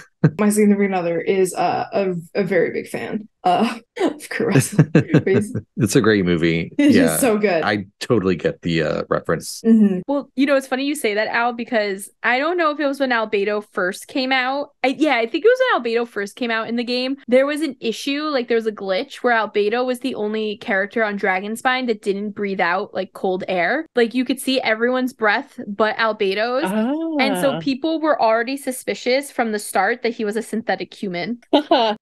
My significant other is uh, a, a very big fan uh, of Caress. It's a great movie. It's yeah. just so good. I totally get the uh, reference. Mm-hmm. Well, you know, it's funny you say that, Al, because I don't know if it was when Albedo first came out. I, yeah, I think it was when Albedo first came out in the game. There was an issue, like there was a glitch where Albedo was the only character on Dragonspine that didn't breathe out like cold air. Like you could see everyone's breath but Albedo's. Ah. And so people were already suspicious from the start that he was a synthetic human.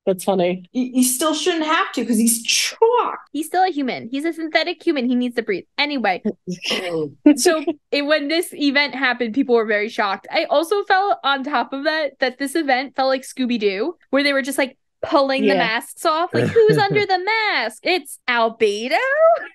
That's funny. He still shouldn't have to because he's chalk. He's still a human. He's a synthetic human. He needs to breathe. Anyway. So it, when this event happened, people were very shocked. I also felt on top of that, that this event felt like Scooby-Doo, where they were just like pulling yeah. the masks off. Like, who's under the mask? It's Albedo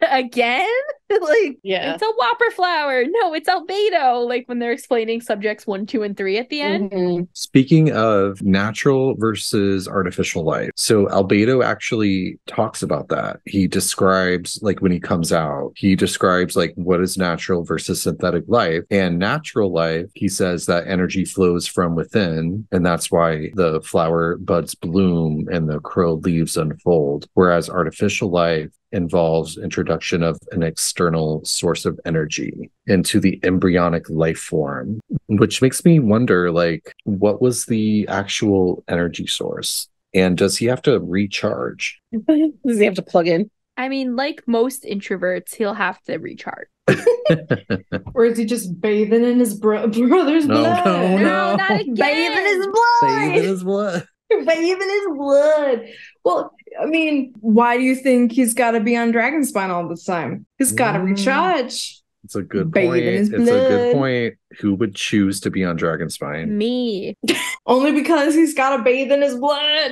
again? Like, yeah. It's a whopper flower. No, it's Albedo. Like when they're explaining subjects one, two, and three at the end. Mm-hmm. Speaking of natural versus artificial life. So Albedo actually talks about that. He describes like when he comes out, he describes like what is natural versus synthetic life. And natural life, he says that energy flows from within. And that's why the flower buds bloom and the curled leaves unfold. Whereas artificial life involves introduction of an external source of energy into the embryonic life form, which makes me wonder, like, what was the actual energy source? And does he have to recharge? Does he have to plug in? I mean, like most introverts, he'll have to recharge. Or is he just bathing in his bro- brother's no, blood? No, no, no, not again. Bathing his blood. Bathing his blood. But even his blood. Well, I mean, why do you think he's got to be on Dragonspine all the time? He's got to recharge. It's a good Babe point. It's blood. a good point. Who would choose to be on Dragonspine? Me. Only because he's got to bathe in his blood.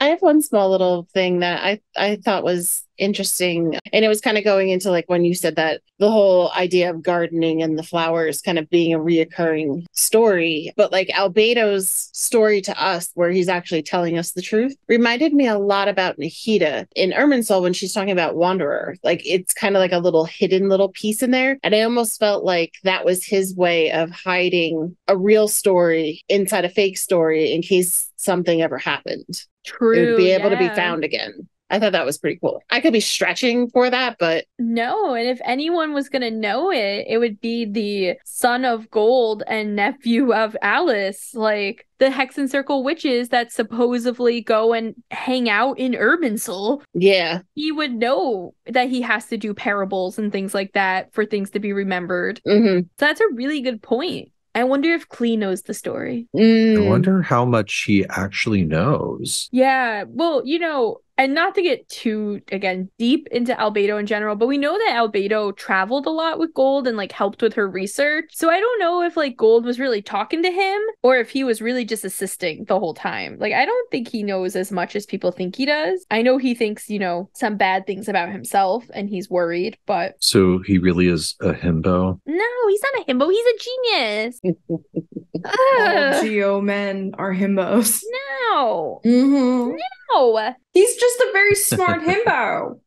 I have one small little thing that I, I thought was interesting. And it was kind of going into like when you said that the whole idea of gardening and the flowers kind of being a reoccurring story. But like Albedo's story to us, where he's actually telling us the truth, reminded me a lot about Nahida in Erminsul when she's talking about Wanderer. Like it's kind of like a little hidden little piece in there. And I almost felt like that was his way of hiding a real story inside a fake story in case something ever happened. True. It would be able yeah. to be found again. I thought that was pretty cool. I could be stretching for that, but... No, and if anyone was going to know it, it would be the son of Gold and nephew of Alice, like the Hexen Circle witches that supposedly go and hang out in Erminsul. Yeah. He would know that he has to do parables and things like that for things to be remembered. Mm-hmm. So that's a really good point. I wonder if Klee knows the story. Mm. I wonder how much he actually knows. Yeah, well, you know... And not to get too, again, deep into Albedo in general, but we know that Albedo traveled a lot with Gold and, like, helped with her research. So I don't know if, like, Gold was really talking to him or if he was really just assisting the whole time. Like, I don't think he knows as much as people think he does. I know he thinks, you know, some bad things about himself and he's worried, but... So he really is a himbo? No, he's not a himbo. He's a genius. uh, All Geo men are himbos. No. Mm-hmm. No. He's just a very smart himbo.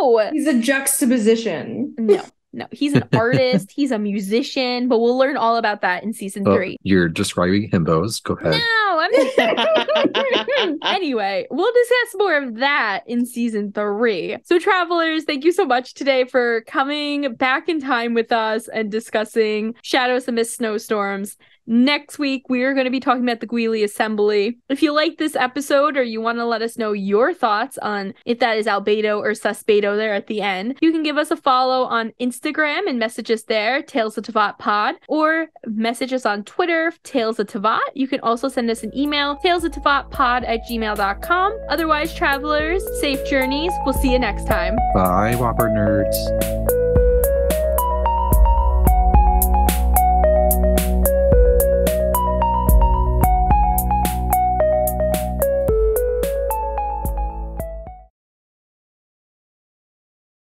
No. He's a juxtaposition. No. No, he's an artist. He's a musician, but we'll learn all about that in season oh, three. You're describing himbos. Go ahead. No, I'm just Anyway, we'll discuss more of that in season three. So travelers, thank you so much today for coming back in time with us and discussing Shadows Amidst Snowstorms. Next week, we are going to be talking about the Guili Assembly. If you like this episode or you want to let us know your thoughts on if that is Albedo or Susbedo there at the end, you can give us a follow on Instagram and message us there, Tales of Teyvat Pod, or message us on Twitter, Tales of Teyvat. You can also send us an email, talesofteyvatpod at gmail dot com. Otherwise, travelers, safe journeys. We'll see you next time. Bye, Whopper nerds.